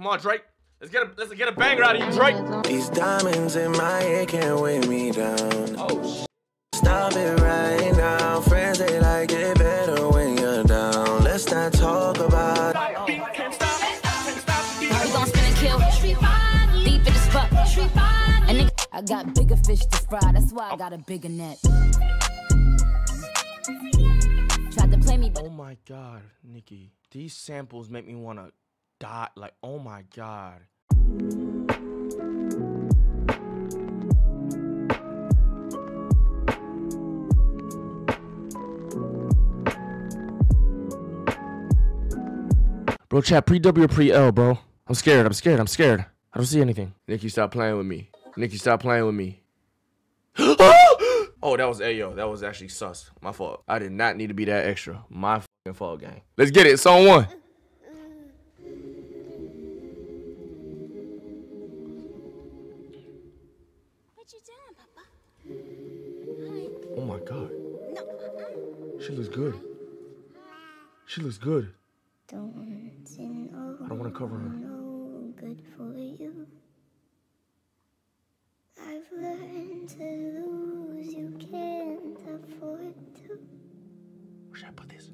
Come on, Drake. Let's get a banger out of you, Drake. These diamonds in my head can't weigh me down. Oh, stop it right now. Friends, they like it better when you're down. Let's not talk about I got bigger fish to fry, that's why I got a bigger net. Tried to play me, but oh my god, Nicki. These samples make me want to die. Like, oh my god. Bro, chat, pre-W or pre-L, bro? I'm scared. I don't see anything. Nicki, stop playing with me. Nicki, stop playing with me. Oh, that was Ayo. That was actually sus. My fault. I did not need to be that extra. My fucking fault, gang. Let's get it. Song one. What you doing, Papa? Hi. Oh my god. No. She looks good. She looks good. I don't want to cover her. No good for you. I've learned to lose, you can't afford to. Where should I put this?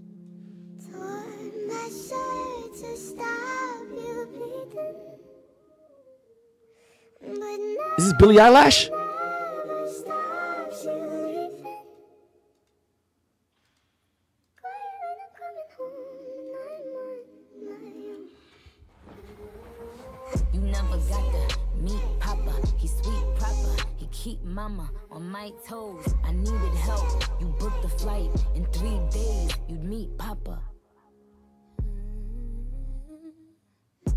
Torn my shirt to stop you bleeding. But now is this Billie Eilish? Never stops you leaving. You never got the meat Papa, he's sweet proper, he keep mama on my toes. I needed help, you booked the flight, in 3 days you'd meet Papa.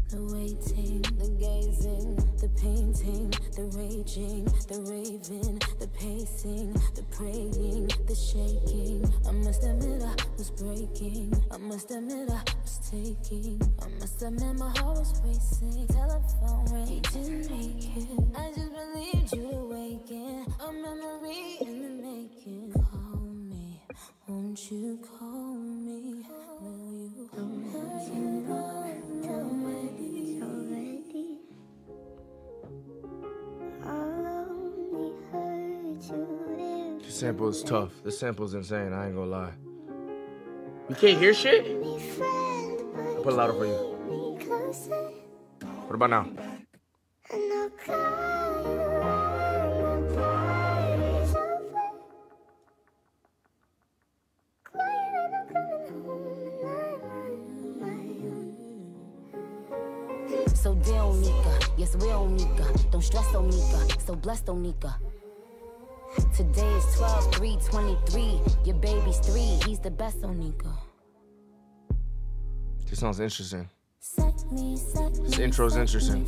The waiting, the gazing, the painting, the raging, the raving, the pacing, the praying, the shaking. I must admit I was breaking, I must admit I was taking, I must admit my heart was racing. Telephone ring, you didn't make it, I just believed you were waking. A memory in the making. Call me, won't you call me? Will you call me? The sample is tough. The sample is insane. I ain't gonna lie. You can't hear shit? I'll put it louder for you. What about now? So dear Onika, yes we're Onika. Don't stress Onika, so blessed Onika. Today is 12/3/23. Your baby's 3. He's the best Onika. This sounds interesting. This intro's interesting.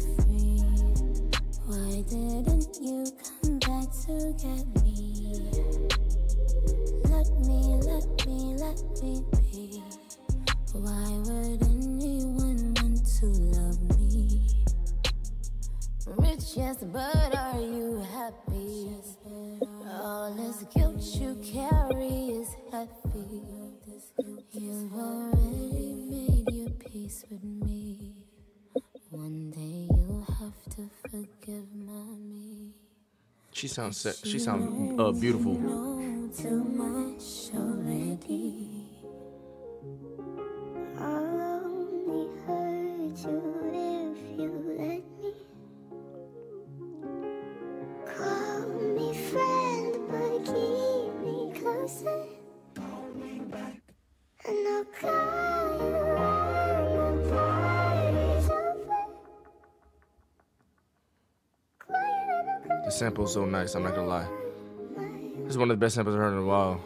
Why didn't you come back to get me? Let me be. Why would anyone want to love me? Rich, yes, but are you happy? All this guilt you carry is heavy. You've already made your peace with me. One day you'll have to forgive mommy. She sounds sick. She sounds beautiful. Too much already. I'll only hurt you. The sample's so nice, I'm not gonna lie. This is one of the best samples I've heard in a while.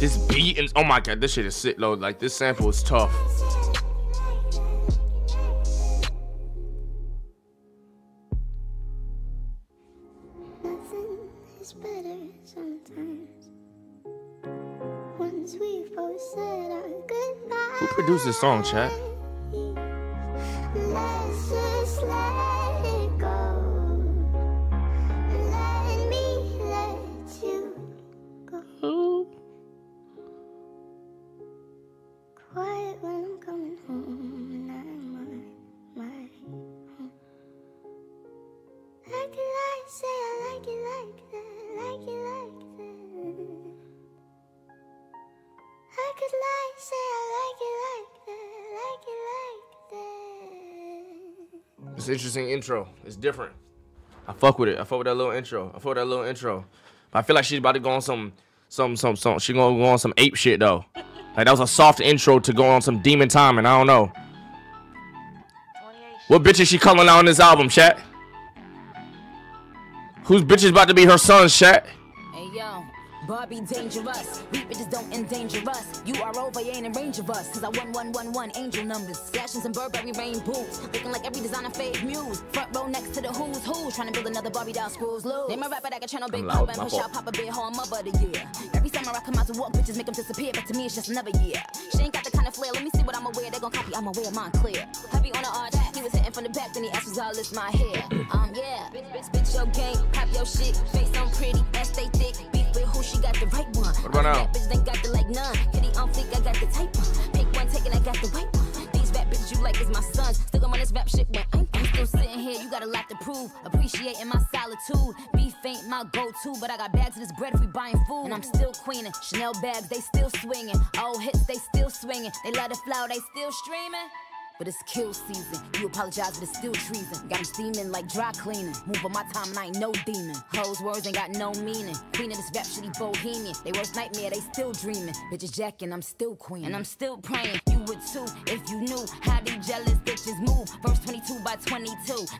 This beat and oh my god, this shit is sick though. Like this sample is tough. Who produced this song, chat? Let's just let it go. Let me let you go. Quiet when I'm coming. It's an interesting intro. It's different. I fuck with it. I fuck with that little intro. But I feel like she's about to go on some she gonna go on some ape shit though. Like that was a soft intro to go on some demon time, and I don't know. What bitch is she calling out on this album, chat? Whose bitch is about to be her son's, chat? Hey yo, Barbie dangerous. These bitches don't endanger us. You are over, you ain't in range of us. Cause I 1111 angel numbers. Flashing some Burberry rain boots. Looking like every designer fake muse. Front row next to the who's who. Trying to build another Barbie down screws loose. Name a rapper that can channel big pop and push out pop a big hole on my buddy, yeah. Every summer I come out to walk, bitches make them disappear. But to me it's just another year. She ain't got the kind of flair. Let me see what I'ma wear. They gon' copy, I'ma wear mine clear. Heavy on the arch. He was hitting from the back, then he asked us all lift my hair. Yeah. Bitch your game. Pop your shit. Face on pretty. Ass stay thick. Who she got the right one? What about now? Bitch ain't got the like none. Kitty on fleek, I got the type one. Pink one taken, I got the white one. These rap bitches you like is my sons. Still I'm on this rap shit when I'm still sitting here. You got a lot to prove. Appreciating my solitude. Beef ain't my go-to, but I got bags of this bread if we buying food. And I'm still queening. Chanel bags, they still swinging. Old hits, they still swinging. They love the flower, they still streaming. But it's kill season. You apologize, but it's still treason. Got him steaming like dry cleaning. Move on my time and I ain't no demon. Hoes words ain't got no meaning. Queen of this rap shitty bohemian. They worst nightmare, they still dreaming. Bitches jacking, I'm still queen. And I'm still praying. You would too, if you knew how these jealous bitches move. Verse 22 by 22.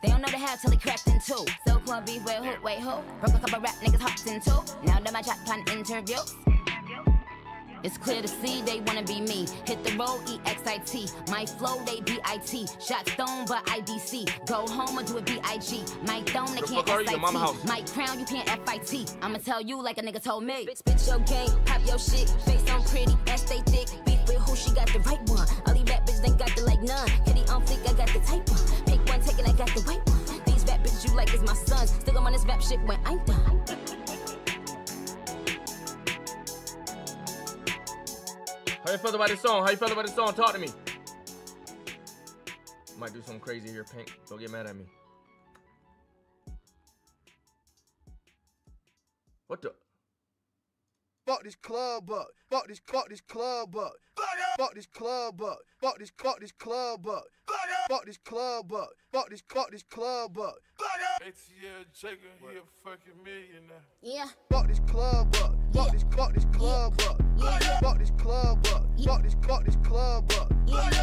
They don't know the half till they cracked in two. So club beef, wait, hoop, wait, hoop. Broke a couple rap niggas hopped in two. Now that my chat plan interview. It's clear to see they wanna be me. Hit the road, E-X-I-T. My flow, they B-I-T. Shot stone, but I-D-C. Go home or do a B-I-G. My throne, they can't S-I-T. My crown, you can't F-I-T. I'ma tell you like a nigga told me. Spit your game, pop your shit. Face on pretty, ass stay thick. Beef with who, she got the right one. All these rap bitches ain't got the like none. Kitty on fleek, I got the type one. Pick one, taken, I got the white one. These rap bitches you like is my sons. Still I'm on this rap shit when I'm done. How you feel about this song? How you feel about this song? Talk to me. Might do something crazy here, Pink. Don't get mad at me. What the? Fuck this club up. Fuck this. Fuck this club up. Fuck this club up. Fuck this. Fuck this club up. Fuck this club up. Fuck this. Fuck this club up. 8 year Jacob, he a fucking millionaire. Yeah. Fuck this club up. Fuck this. Fuck this club up. Fuck this club up. Fuck this. Fuck this club up.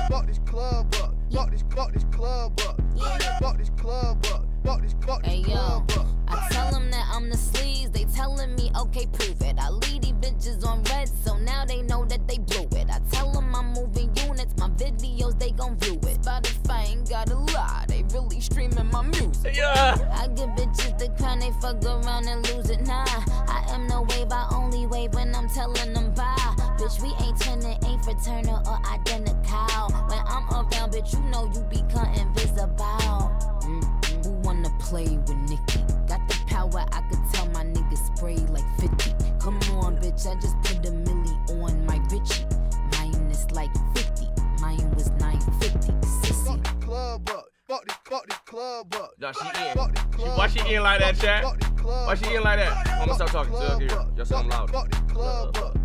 Fuck this club up. Fuck this. Fuck this club up. Fuck this club up. Fuck this. Fuck this club up. I tell them that I'm the sleaze. They telling me, okay, prove it. I lead these bitches on red, so now they know that they blew it. I tell them I'm moving units. My videos, they gon' view it. Spotify ain't gotta lie. They really streaming my music. Yeah. I give bitches the crown. They fuck around and lose it. Nah, I am no wave. I only wave when I'm telling them bye. Bitch, we ain't turning, ain't fraternal or identical. When I'm around, bitch, you know you become invisible. Who wanna play with Nicki? Got the power, I could tell my niggas spray like 50. Come on, bitch, I just put a milli on my Richie. Mine is like 50. Mine was 950. Sissy. Fuck this club up. Fuck this club up. Nah, she in. Why she in like that, chat? Why she in like that? I'm gonna stop talking. Still here. Y'all sound loud. Fuck this club up.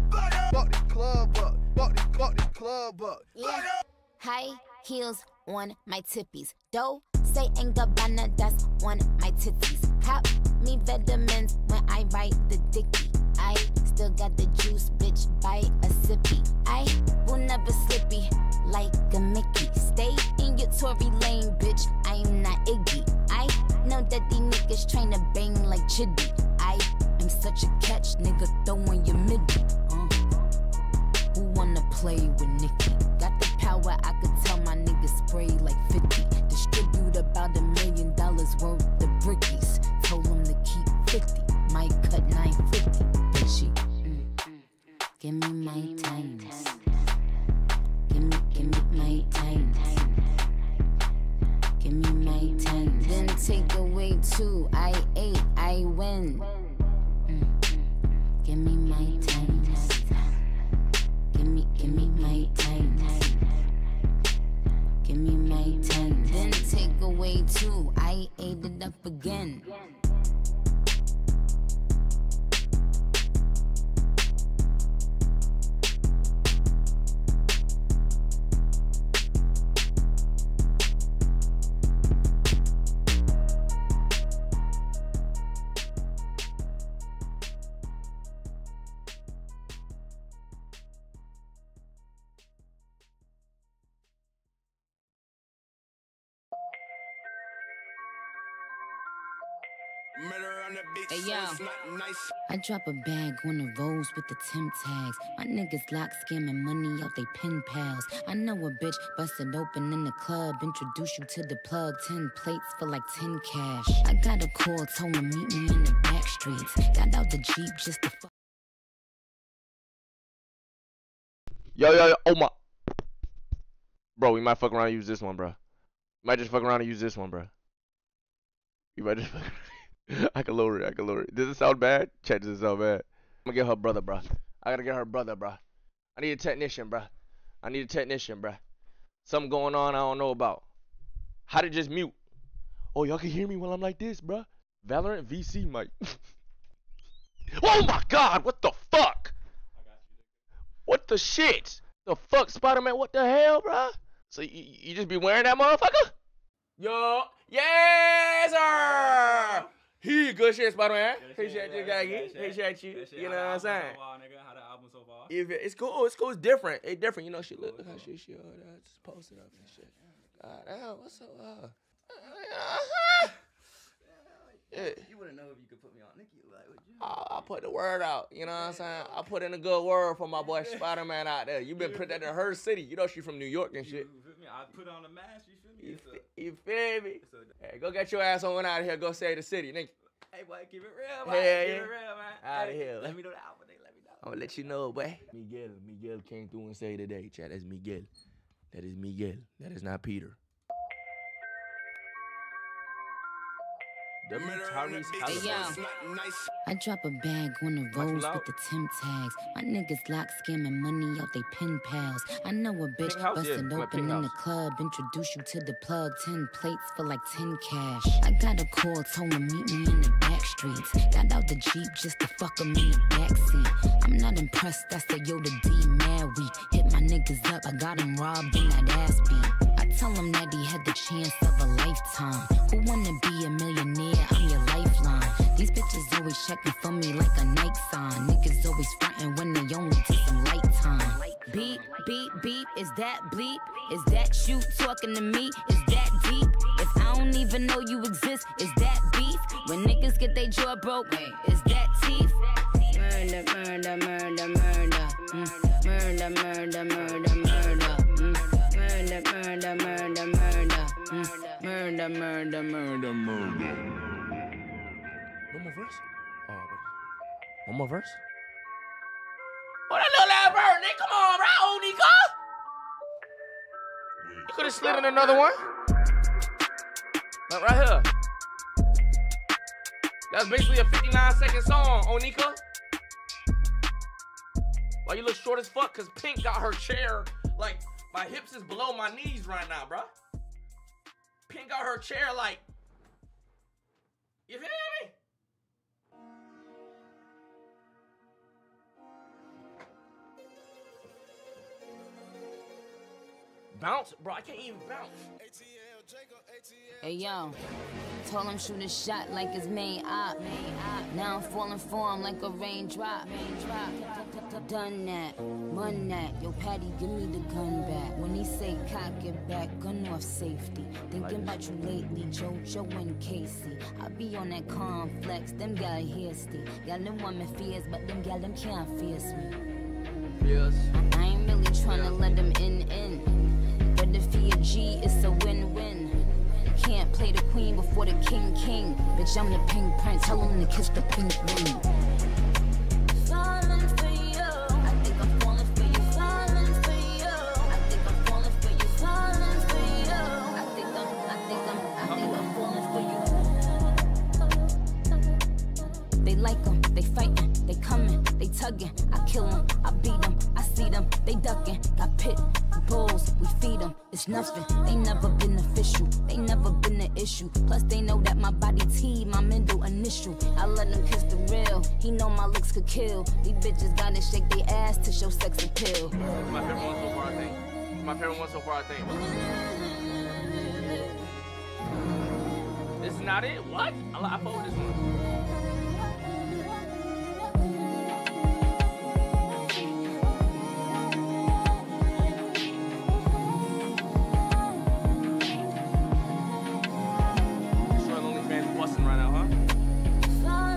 Fuck this club up. Fuck this club up. Yeah. High heels on my tippies. Doe. Say ain't Gabbana, that's one my titties. Cop me vitamins when I write the dicky. I still got the juice, bitch, buy a sippy. I will never slippy like a Mickey. Stay in your Tory Lane, bitch, I'm not Iggy. I know that these niggas tryna bang like Chiddy. I am such a catch, nigga, throwing your middle. Who wanna play with Nicki? Got the power, I could tell my niggas spray like 50. Distribute about $1 million worth of brickies. Told him to keep 50. Might cut 950. Bitchy. Give me my times. Give me my times. Give me my times. Then take away 2. I ate. I win. Give me my times. Give me my times. Give me my 10, then take away 2. I ate it up again. Hey yo, I drop a bag on the rolls with the Tim tags. My niggas lock scamming money out they pen pals. I know a bitch busted open in the club. Introduce you to the plug, 10 plates for like 10 cash. I got a call, told him meet me in the back streets. Got out the Jeep just to fuck. Yo, oh my. Bro, we might fuck around and use this one, bro. Might just fuck around and use this one, bro. You might just fuck around. I can lower it. Does it sound bad? Chat, does it sound bad? I'm gonna get her brother, bruh. I gotta get her brother, bruh. I need a technician, bruh. Something going on I don't know about. How to just mute. Oh, y'all can hear me while I'm like this, bruh. Valorant VC mic. Oh my god, what the fuck? What the shit? The fuck, Spider-Man, what the hell, bruh? So you just be wearing that motherfucker? Yo, yes, sir! He good shit, Spider-Man. Appreciate you, Gaggy. Appreciate you. You know what I'm saying? How the album so far? It's cool. It's cool. It's different. It's different. You know, she look how shit she just posted up and shit. God damn, what's up? You wouldn't know if you could put me on Nicki, like, would you? I put the word out. You know what I'm saying? I put in a good word for my boy Spider-Man out there. You been put in her city. You know she from New York and shit. You feel me? I put on a mask. You feel me? You feel me? Hey, go get your ass on out of here. Go save the city, nigga. Hey, boy, keep it real, boy. Yeah, keep it real, man. Out of here. Let me know the album. Let me know. I'm gonna let you know, boy. Miguel came through and saved the day, chat. That's Miguel. That is Miguel. That is not Peter. Hey, yo. I drop a bag on the rolls with the Tim tags. My niggas lock scamming money out they pen pals. I know a bitch busting open in the club. Introduce you to the plug, 10 plates for like 10 cash. I got a call, told him meet me in the back streets. Got out the Jeep just to fuck him in the backseat. I'm not impressed, I said yo to D mad week. Hit my niggas up, I got him robbed in that ass beat. Tell him that he had the chance of a lifetime. Who wanna be a millionaire? I'm your lifeline. These bitches always checking for me like a night sign. Niggas always frontin' when they only take some light time. Beep, beep, beep, is that bleep? Is that you talking to me? Is that deep? If I don't even know you exist, is that beef? When niggas get they jaw broke, is that teeth? Murder, murder, murder, murder. Murder, murder, murder, murder. Murder, murder, murder, murder, murder, murder, murder. One more verse? Oh, one more verse? Oh, that little ass bird, nigga. Come on, right, Onika? You could have slid in another one. Like right here. That's basically a 59-second song, Onika. Why you look short as fuck? Because Pink got her chair, like... My hips is below my knees right now, bruh. Pink out her chair like... You feel me? Bounce? Bro, I can't even bounce. Hey, yo. Told him shoot a shot like his main op. Now I'm falling for him like a raindrop. Done that, run that. Yo, Patty, give me the gun back. When he say cock it back, gun off safety. Thinking about you lately, JoJo and Casey. I be on that complex, them gal hasty. Y'all them women fierce, but them gal them can't fierce me. Yes. I ain't really trying to let them in. But if he a G, it's a win-win. Can't play the queen before the king. Bitch, I'm the pink prince, tell him to kiss the pink ring. I kill them, I beat them, I see them, they ducking. Got pit bulls, we feed them, it's nothing. They never been official, they never been the issue. Plus they know that my body T, my middle initial. I let him kiss the real, he know my looks could kill. These bitches gotta shake their ass to show sex appeal. My favorite one so far, I think. This is not it? What? I followed this one. Right now, huh?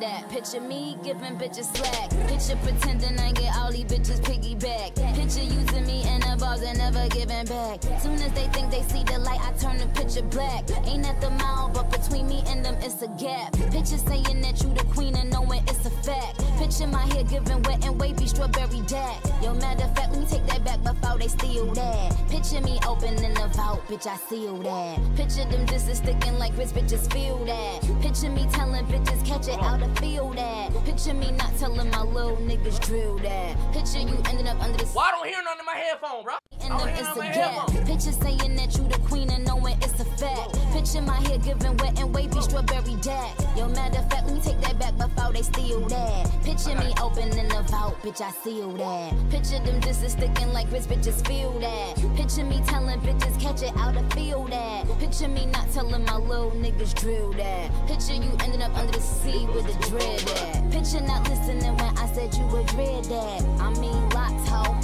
that. Picture me giving bitches slack. Picture pretending I get all these bitches piggyback. Picture using me in the bars and never giving back. Soon as they think they see the light, I turn the picture black. Ain't at the mall, but between me and them it's a gap. Picture saying that you the queen and knowing it's a fact. Picture my hair giving wet and wavy strawberry dack. Yo, matter of fact, let me take that back before they steal that. Picture me opening the vault, bitch, I seal that. Picture them disses sticking like wrist, bitches feel that. Picture me telling bitches catch it out of field that. Picture me not telling my little niggas drill that. Picture you ending up under this. Why I don't hear none of my headphone, bro? And them it's a gap. Picture saying that you the queen and knowing it's a fact. Picture my hair giving wet and wavy strawberry dack. Yo, matter of fact, let me take that back before they steal that. Picture me opening the vault, bitch, I seal that. Picture them disses sticking like wrist, bitches feel that. Picture me telling bitches catch it out of field that. Picture me not telling my little niggas drill that. Picture you ending up under the sea with a dread at. Picture not listening when I said you were dread at. I mean lots, ho.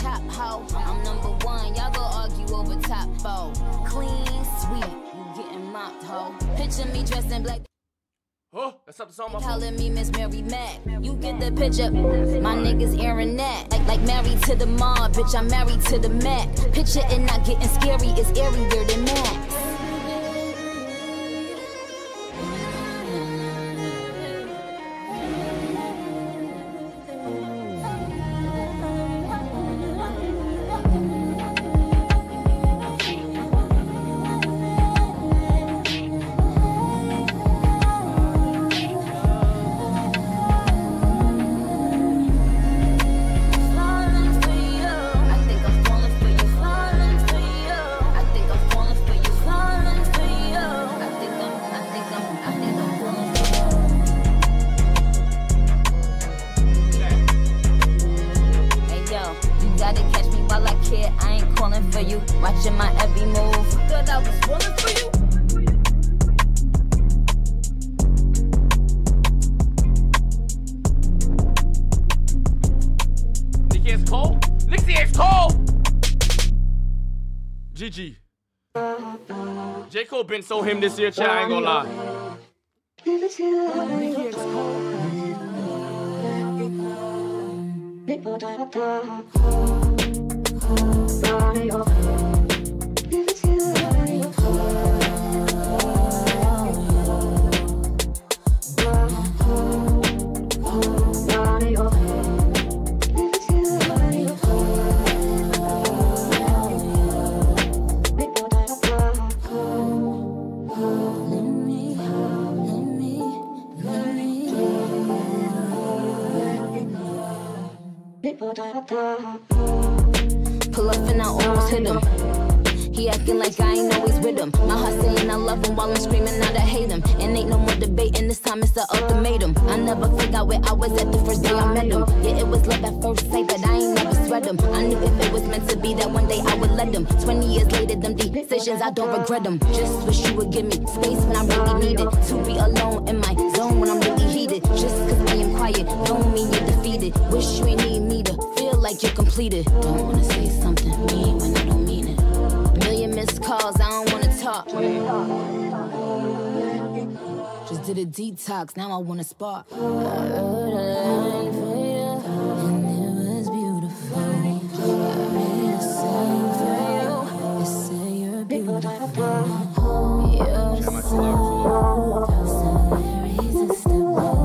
Chop ho, I'm number one, y'all go argue over top four. Clean, sweet, you getting mopped, ho. Picture me dressed in black. Oh, that's up to someone. Calling me Miss Mary Mac. You get the picture, my niggas airing that. Like married to the mob, bitch, I'm married to the Mac. Picture it not getting scary, it's airier than Max. G. J. Cole been sold him this year, child, I ain't gonna lie. Pull up and I almost hit him. He acting like I ain't always with him. My heart saying I love him while I'm screaming out I hate him. And ain't no more debating, this time it's the ultimatum. I never forgot where I was at the first day I met him. Yeah, it was love at first sight, but I ain't never sweat him. I knew if it was meant to be that one day I would let him. 20 years later, them decisions, I don't regret them. Just wish you would give me space when I really need it. To be alone in my zone when I'm really heated. Just cause I am quiet, don't mean you're defeated. Wish you ain't need me to feel like you're completed. Don't wanna say something mean when I don't mean it. Million missed calls, I don't wanna talk. Just did a detox, now I wanna spark. I heard I ain't for you, and it was beautiful. I really sang for you. They say you're beautiful. You're so hilarious and still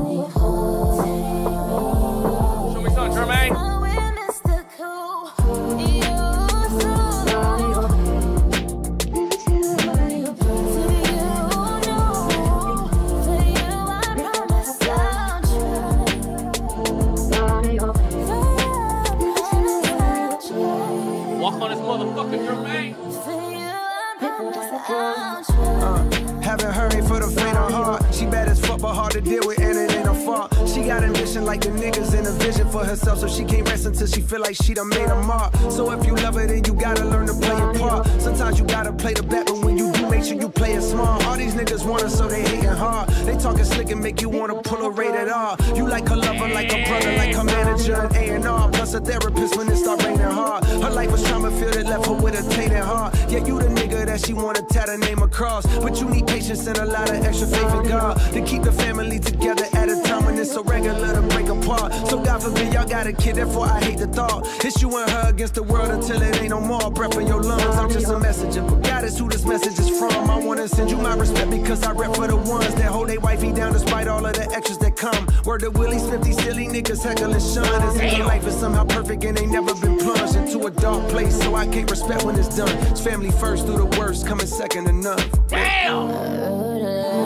haven't hurried for the faint of heart. She bad as fuck, but hard to deal with, and it ain't her fault. She got ambition like the niggas in a vision for herself, so she can't rest until she feel like she done made a mark. So if you love her, then you gotta learn to play your part. Sometimes you gotta play the bet, but when you do, make sure you play it smart. All these niggas want her, so they hating hard. They talking slick and make you wanna pull a rated R. You like her lover, like her brother, like her manager, an A&R, plus a therapist when it start raining hard. Her life was trauma filled, it left her with a tainted heart. Yeah, you the nigga that that she wanna tie the name across. But you need patience and a lot of extra faith in God to keep the family together at a time when it's so regular to break apart. So God forbid y'all got a kid, therefore I hate the thought. It's you and her against the world until it ain't no more. Breath in your lungs, I'm just a messenger, but God is who this message is from. I wanna send you my respect because I rep for the ones that hold they wifey down despite all of the extras that come. Word to Willie Smith, these silly niggas heckle and shun. This nigga life is somehow perfect and they never been plunged into a dark place, so I can't respect when it's done. It's family first through the worst, coming second to none. Damn!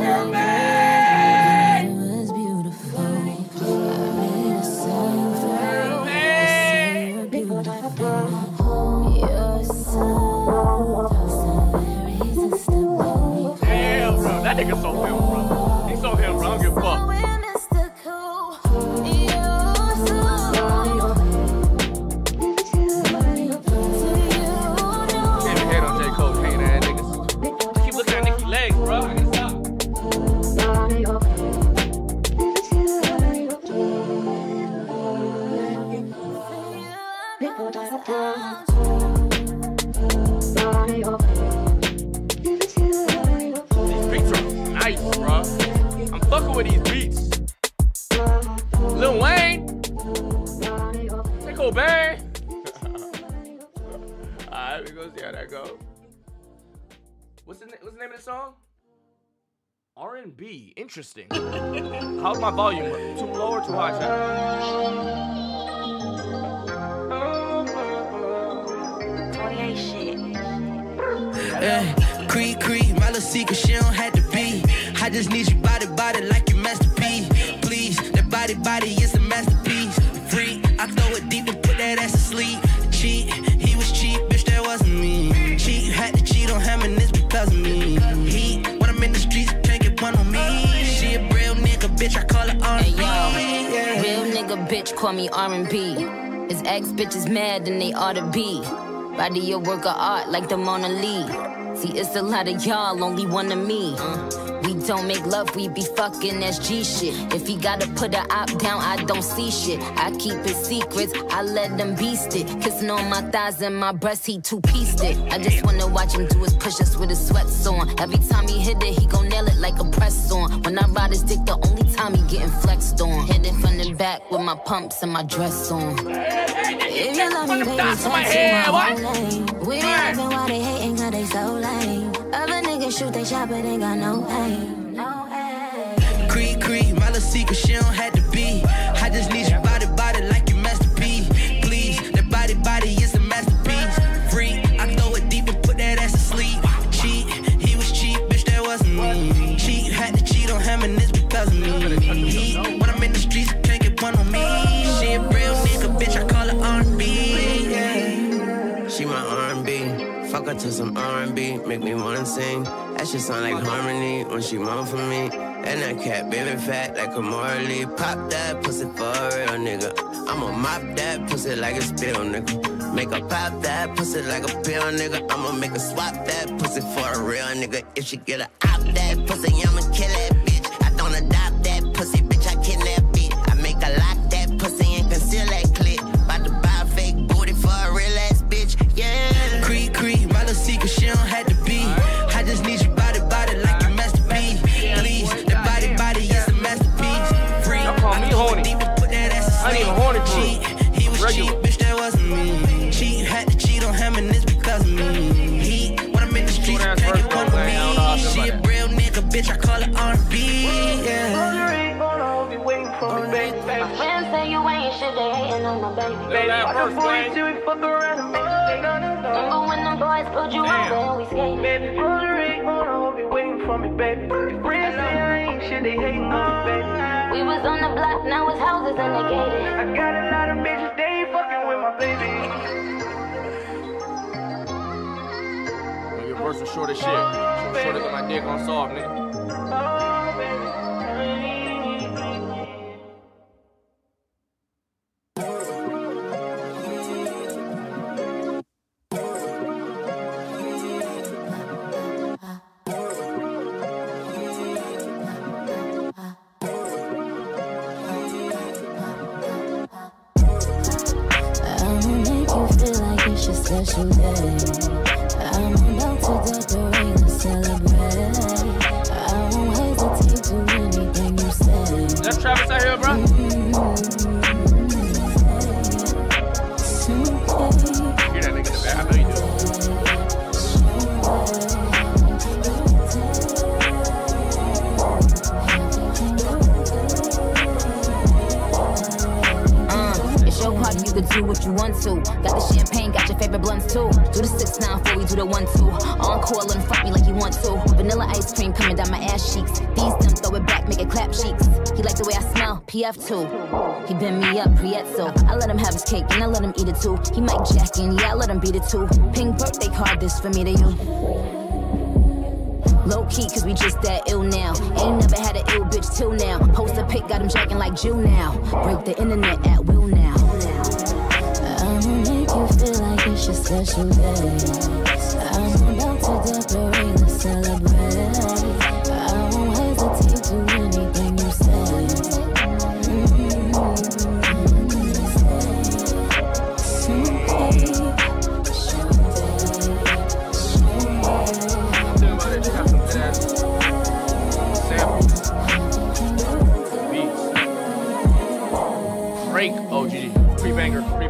Mermaid! Damn, bro, that nigga so real, bro. He's so real, bro. I don't give a fuck. With these beats, Lil Wayne, Nicole Barry. Alright, we gonna see how that goes. What's the name of the song? R&B. Interesting. How's my volume? Too low or too high? Cree, my little secret, she don't have to be. I just need you body like your masterpiece. Please, that body is a masterpiece. Free, I throw it deep and put that ass to sleep. Cheat, he was cheap, bitch, that wasn't me. Cheat, had to cheat on him and it's because of me. Heat, when I'm in the streets, can't get one on me. She a real nigga, bitch, I call her R&B. Yeah. Real nigga, bitch, call me R&B. His ex bitches mad and they ought to be. Body your work of art like the Mona Lee. See, it's a lot of y'all, only one of me. We don't make love, we be fucking, that's G shit. If he gotta put a op down, I don't see shit. I keep his secrets, I let them beast it. Kissing on my thighs and my breast, he two-pieced it. I just wanna watch him do his push-ups with his sweats on. Every time he hit it, he gon' nail it like a press on. When I ride his dick, the only time he getting flexed on. Hit it from the back with my pumps and my dress on. If you love me, baby, that's my whole. We ain't been why they hating, cause they so lame. Other niggas shoot they shot, but ain't got no aim. Cree, my little secret, she don't have to be. I just need your body like your masterpiece. Please, that body is a masterpiece. Free, I throw it deep and put that ass to sleep. Cheat, he was cheap, bitch, that wasn't me. Cheat, had to cheat on him and it's because of me. Heat, when I'm in the streets, can't get one on me. She a real nigga, bitch, I call her R&B. Yeah. She my R&B. Fuck her to some R&B, make me wanna sing. That shit sound like harmony when she moan for me. And that cat baby fat like a Mona Lee. Pop that pussy for a real nigga. I'ma mop that pussy like a spill, nigga. Make her pop that pussy like a pill, nigga. I'ma make her swap that pussy for a real nigga. If she get a op that pussy, I'ma kill that bitch. I don't adopt that pussy, bitch, I kidnap it. I make her lock that pussy and conceal that clit. About to buy a fake booty for a real ass bitch, yeah. Cree, my little secret, she don't have to be. I just need your body like your masterpiece. Please, that body is a masterpiece. Free, I call me horny. I need a horny cheat. He was cheap, bitch, that wasn't me. Cheat, had to cheat on him and it's because of me. Heat, when I'm in the streets, can't get one with me. She a real nigga, bitch, I call her R&B. Yeah. Be waiting for me, baby. My friends say you ain't shit, they hating on my baby. Remember when them boys pulled you over and we skated? Baby, Burberry, Mona Lee, waiting for me, baby. Friends say I ain't shit, they hating on me, baby. We was on the block, now it's houses and they gated. I got a lot of bitches, they ain't fucking with my baby. Your verse was short as shit. Shorter than my dick on soft, nigga. Oh, baby. Special day. I'm about to go. do if you want to. Got the champagne, got your favorite blunts too. Do the 6-9 before we do the 1-2. Encore, let him fuck me like you want to. Vanilla ice cream coming down my ass cheeks. These them throw it back, make it clap cheeks. He like the way I smell, PF2. He bend me up, Prietzo. I let him have his cake and I let him eat it too. He might jack in, yeah, I let him beat it too. Pink birthday card, this for me to you. Low key, cause we just that ill now. Ain't never had an ill bitch till now. Post a pic, got him jacking like Jew now. Break the internet at will now. I'ma make you feel like it's your special day. I'm about to decorate and celebrate. I won't hesitate to anything you say. Drake, oh GG, free banger. Where the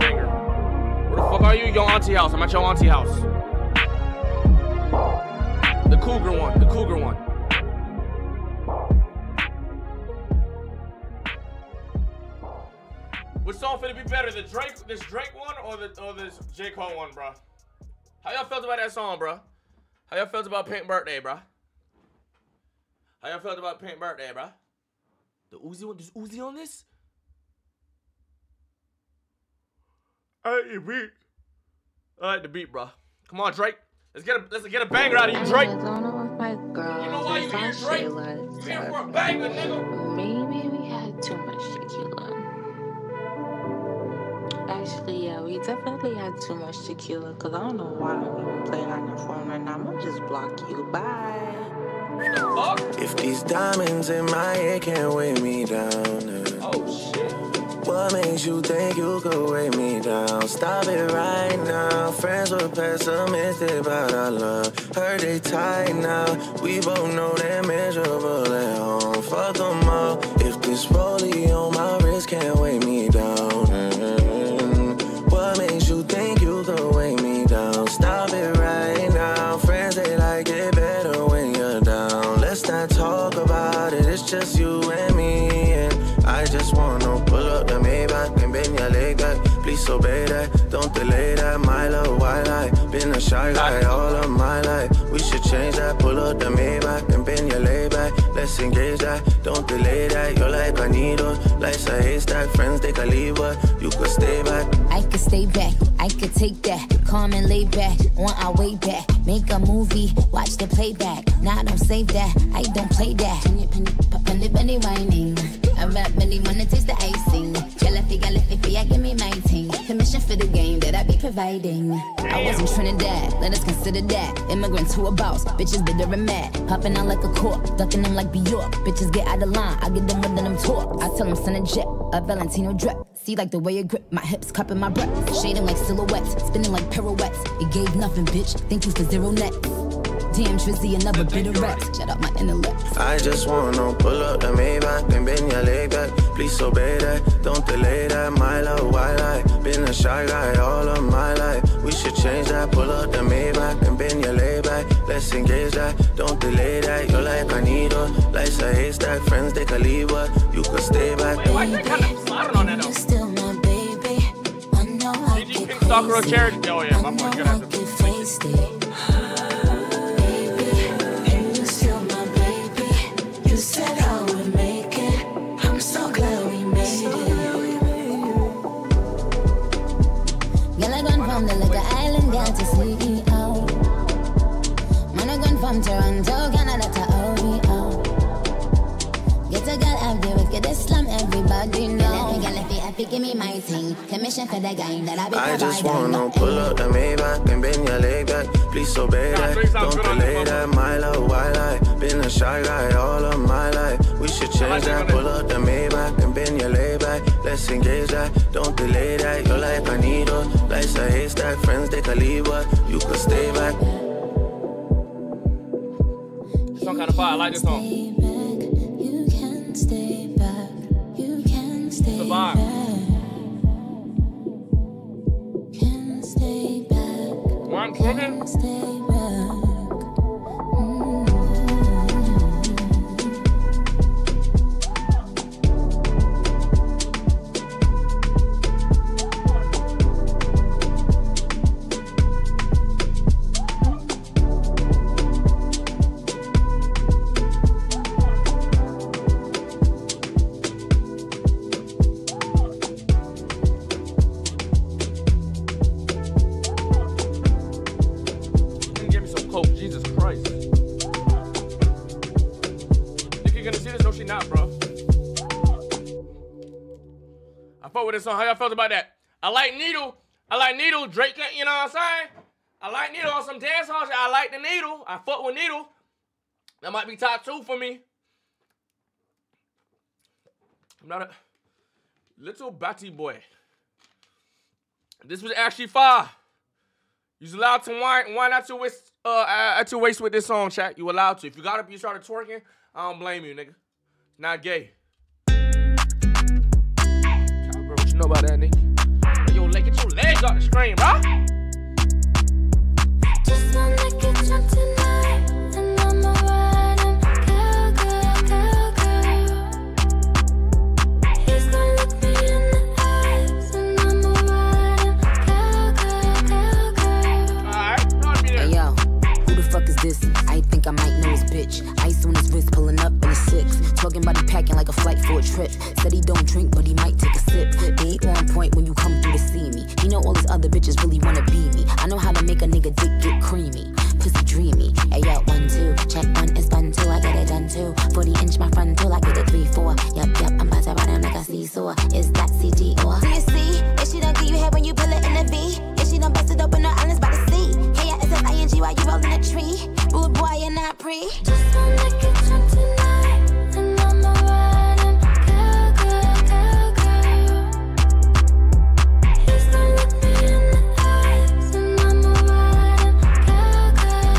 fuck are you? Your auntie house. I'm at your auntie house. The cougar one. Which song finna be better, this Drake one or this J. Cole one, bro? How y'all felt about that song, bro? How y'all felt about Pink Birthday, bro? The Uzi one, there's Uzi on this? I like the beat. bro. Come on, Drake. Let's get a banger out of you, Drake. I don't know if my girl, you know why you here, Drake? You here for a banger, nigga. Maybe we had too much tequila. Actually, yeah, we definitely had too much tequila. Cause I don't know why I'm even playing on your phone right now. I'm gonna just block you. Bye. What the fuck? If these diamonds in my ear can't weigh me down. Oh shit. What makes you think you could weigh me down? Stop it right now. Friends were pessimistic about our love. Heard they tight now. We both know they're miserable at home. Fuck them all. If this rollie on my wrist can't weigh me down. What makes you think you could weigh me down? Stop it right now. Friends, they like it better when you're down. Let's not talk about it. It's just you and me. And I just wanna pull up the Maybach and bend your leg back. Please obey that, don't delay that. My love, why lie? Been a shy guy all of my life. We should change that. Pull up the Maybach and bend your leg back. Let's engage that, don't delay that. You're like a needle, life's a haystack. Friends, they can leave us, you could stay back. I could stay back, I could take that. Calm and lay back, on our way back. Make a movie, watch the playback. Nah, don't save that, I don't play that. Penny, whining. I rap Benny, wanna taste the icing. Jalafi, give me my team. Permission for the game that I be providing. Damn. I was in Trinidad, let us consider that. Immigrants who are boss, bitches bitter and mad. Popping out like a cork, ducking them like Bjork. Bitches get out of line, I get them with them talk. I tell them send a jet, a Valentino drip. See like the way you grip, my hips cupping my breath. Shading like silhouettes, spinning like pirouettes. It gave nothing, bitch, thank you for 0 nets. Damn, Trizzy, another bit of rap. Shut up my intellect. I just wanna pull up the Maybach and bend your leg back. Please obey that, don't delay that. My love, why lie? Been a shy guy all of my life. We should change that. Pull up the Maybach and bend your leg back. Let's engage that, don't delay that. You're like a needle, life's a haystack. Friends, they can leave us, you could stay back. Wait, why is that kind of slotted on that though? GG Pink Sakura Charity. Oh yeah, I'm gonna have to face it. You said I would make it. I'm so glad we made it. Girl, I gone from the Liquor Island down to CEO. Man, I gone from Toronto, Canada to OVO. Get a girl out there with get a slum, everybody know. Girl, if you give me my thing. Commission for the gang that I be providing. I just wanna pull up the Maybach and bend your leg back. Please obey that, don't delay that. My love, why lie? Been a shy guy all of my life. We should change that. Pull up the Maybach and bend your leg back. Let's engage that, don't delay that. You're like a needle, life's a haystack. Friends, they can leave us, you could stay back. Some kind of fire, I like this song. You can stay back, you can stay back. I'm kidding. gonna see this? No, she not, bro. I fought with this song. How y'all felt about that? I like Needle. Drake, you know what I'm saying? I like Needle on some dance hall shit. I like the Needle. I fuck with Needle. That might be top two for me. I'm not a little batty boy. This was actually fire. You're allowed to whine at your waist with this song, chat. You allowed to. If you got up, you started twerking. I don't blame you, nigga. Not gay. Cowgirl, what you know about that, nigga? Hey, yo, like, get your legs off the screen, bro. Just wanna get drunk tonight, and I'ma ride him. Cowgirl. He's gonna look me in the eyes, and I'ma ride him. Cowgirl. Alright, I'll be there. Hey, yo, who the fuck is this? I think I might know his bitch. Ice on his wrist, pulling up in a six. Talking about he packing like a flight for a trip. Said he don't drink, but he might take a sip. They ain't on point when you come through to see me. You know all these other bitches really wanna be me. I know how to make a nigga dick get creamy. Pussy dreamy. Ayo, 1, 2. Check one, it's fun too. I get it done too. 40-inch my front till I get it 3, 4. Yup, I'm about to ride him like a seesaw. Is that CD or? Do you see? If she don't give you head when you pull it in a V. If she don't bust it open, her island's by the sea. Hey, I S-F-I-N-G while you rollin' a tree. Rude boy, you're not pre. Just wanna get drunk tonight, and I'ma ride him. Cowgirl, cowgirl. He's gonna look me in the eyes, and I'ma ride him. Cowgirl,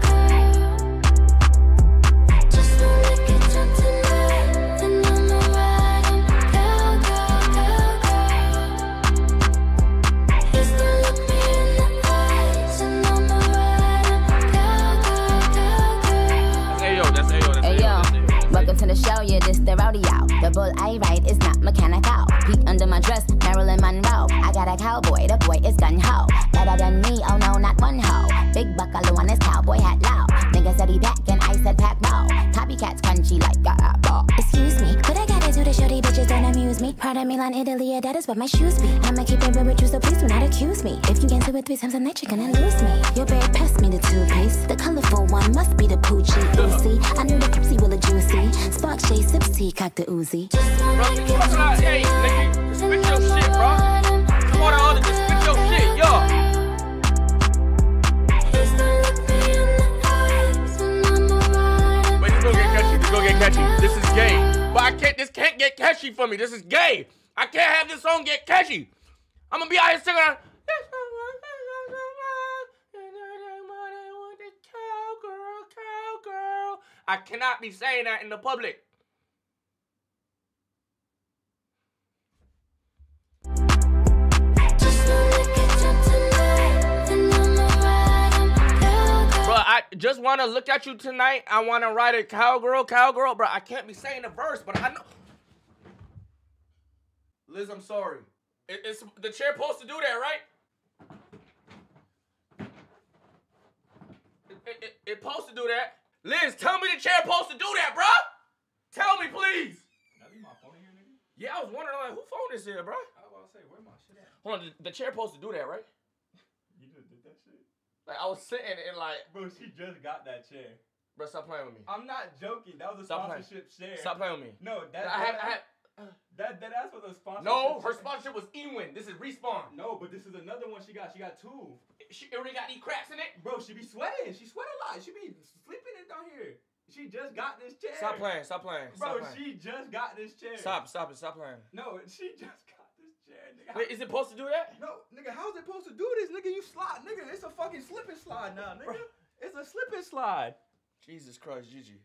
cowgirl. Just wanna get drunk tonight, and I'ma ride him. Cowgirl, cowgirl. He's gonna look me in the eyes, and I'ma ride him. Cowgirl, cowgirl. Hey yo, that's Ayo, that's Ayo. Welcome to the show, yeah, this the rowdy out. The bull I ride is not mechanical. Peek under my dress, Marilyn Monroe. I got a cowboy, the boy is gun ho. Better than me, oh no, not one ho. Big buckle on his cowboy hat loud. Nigga said he back and I said pack ball. Copycats crunchy like a ball. Excuse me, what I gotta do to show these bitches don't amuse me? Part of Milan, Italy, yeah, that is what my shoes be. I'ma keep it real with you, so please do not accuse me. If you get into it 3 times a night, you're gonna lose me. Your babe passed me the two-piece. The colorful one must be the poochie. Easy, I knew the Pepsi will a juicy. Spark J, sips tea, cock the Uzi. Bro, you fucking out, hey, nigga. Just spit your shit, bro. Come on, all just spit your shit, yo. Wait, this gonna get catchy. This gonna get catchy. This is gay. But I can't. This can't get catchy for me. This is gay. I can't have this song get catchy. I'm gonna be out here singing. I cannot be saying that in the public. Bro, I just want to look at you tonight. I want to write a cowgirl, cowgirl. Bro, I can't be saying the verse, but I know. Liz, I'm sorry. It's the chair supposed to do that, right? It's supposed to do that. Liz, tell me the chair supposed to do that, bro. Tell me, please. Can I leave my phone in here, nigga? Yeah, I was wondering, like, who phone is here, bro? I was about to say, where my shit at? Hold on, the chair supposed to do that, right? You just did that shit? Like, I was sitting and, like... Bro, she just got that chair. Bro, stop playing with me. I'm not joking. That was a sponsorship chair. Stop playing with me. No, that's what the sponsorship... No, her sponsorship was Ewin. This is Respawn. No, but this is another one she got. She got 2. She already got these cracks in it? Bro, she be sweating. She sweat a lot. She be sleeping in down here. She just got this chair. Stop playing. Stop playing. Bro, stop playing. She just got this chair. Stop. Stop it. Stop playing. No, she just got this chair, nigga. Wait, is it supposed to do that? No, nigga, how is it supposed to do this? Nigga, you slide. Nigga, it's a fucking slip and slide now, nigga. Bro. It's a slip and slide. Jesus Christ, Gigi.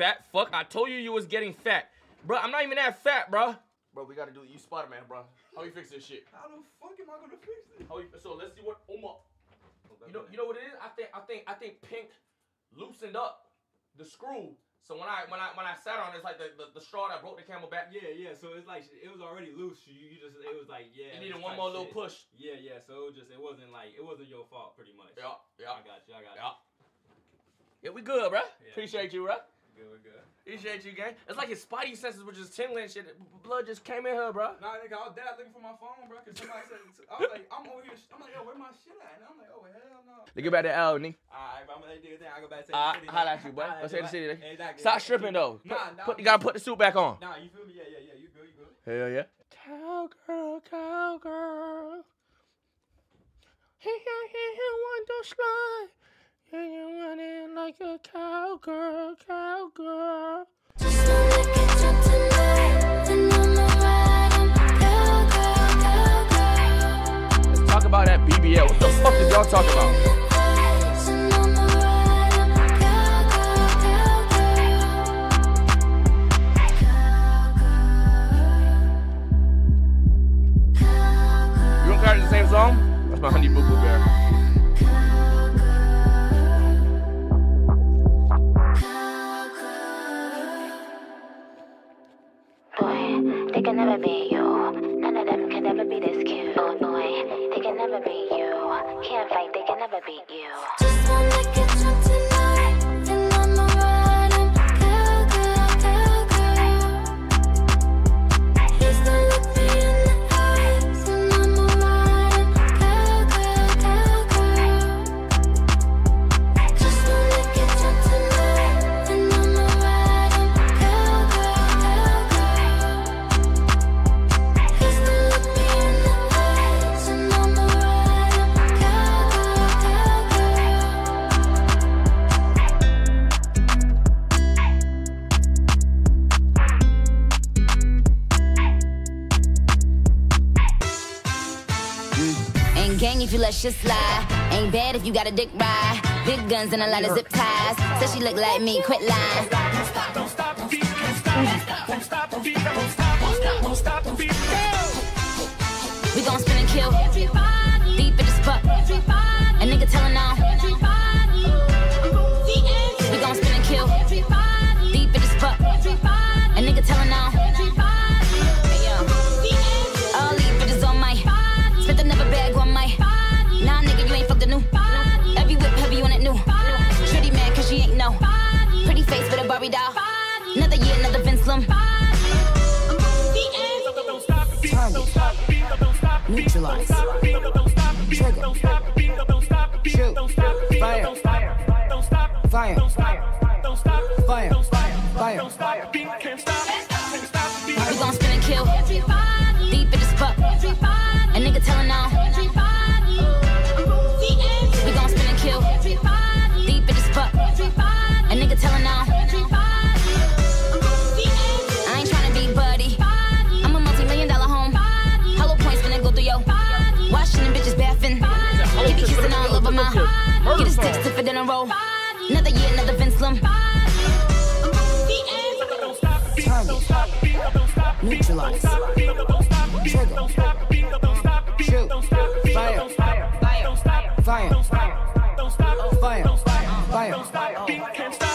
Fat fuck. I told you was getting fat. Bro, I'm not even that fat, bro. Bro, we gotta do it. You Spider-Man, bro. How you fix this shit? How the fuck am I gonna fix this? How you, so let's see what Uma. You know what it is? I think Pink loosened up the screw. So when I sat on it, it's like the straw that broke the camel back. Yeah. So it's like it was already loose. It was like yeah. You needed one more little push. Yeah. So it wasn't your fault pretty much. Yeah. I got you. Yeah, we good, bro. Yeah, appreciate you, bro. Good. doing good. Appreciate you, gang. It's like his spidey senses were just tingling and shit. Blood just came in her, bro. Nah, nigga, I was dead looking for my phone, bro. Cause somebody said, I was like, I'm over here. I'm like, yo, where my shit at? And I'm like, oh, hell no. Look back to L, nigga. Alright, bro, I'm gonna do your thing. I'll go back to the city. Holla at you, bro. Let's say the city, nigga. Exactly. Stop stripping, though. Nah. You gotta put the suit back on. Nah, you feel me? Yeah. You good, Hell yeah. Cowgirl, cowgirl. He want to slide. You want it like a cowgirl, cowgirl. Just don't make it jump tonight. And I'm a riding cowgirl, cowgirl. Let's talk about that BBL. What the fuck did y'all talk about? You don't care the same song? That's my honey boo boo bear. Can never be you. None of them can ever be this cute. Oh boy, they can never be you. Can't fight, they can never beat you. Just wanna get drunk tonight, and I'm a riding cowgirl, cowgirl. Please don't look me in the eyes, and I'm a riding cowgirl, cowgirl. Just wanna get drunk tonight, and I'm a riding cowgirl, cowgirl. If you let shit slide, ain't bad if you got a dick ride. Big guns and a lot of zip ties. Said she look like me, quit lying. Don't stop, don't stop, don't stop, don't stop, don't stop. We gon' spin and kill. Deep in this butt. A nigga tellin' on. We gon' spin and kill. Deep in this butt. A nigga tellin' on. All these bitches on my. Spit the never bag on my. Nah, nigga, you ain't fucked a new. Body. Every whip heavy on it new. Shitty mad cause she ain't no. Body. Pretty face with a Barbie doll. Body. Another year, another Vince Lum. Don't stop the beat, don't stop the beat, don't stop the beat, don't stop the beat, don't stop the beat, don't stop the beat, don't stop the beat, don't stop the beat, don't stop the beat, don't stop the beat, don't stop the beat, can't stop, can't stop the beat. We gon' spin and kill. Deep in this fuck. A nigga tellin' on. We gon' spin and kill. Everybody. Deep in this fuck. A nigga tellin' on. I ain't tryna be buddy. Body. I'm a multi-million-dollar home. Body. Hollow points finna go through yo. Body. Washing them bitches baffin'. He be kissing all over my. Get his sticks to fit in a roll. Body. Another year, another Vince Lum. Don't stop the beat, don't stop the beat, don't stop the beat, don't stop the beat, don't stop the beat, don't stop the beat, don't stop the beat, don't stop the beat, don't stop the beat, don't stop the beat, don't stop the beat, don't stop the beat, can't stop, can't stop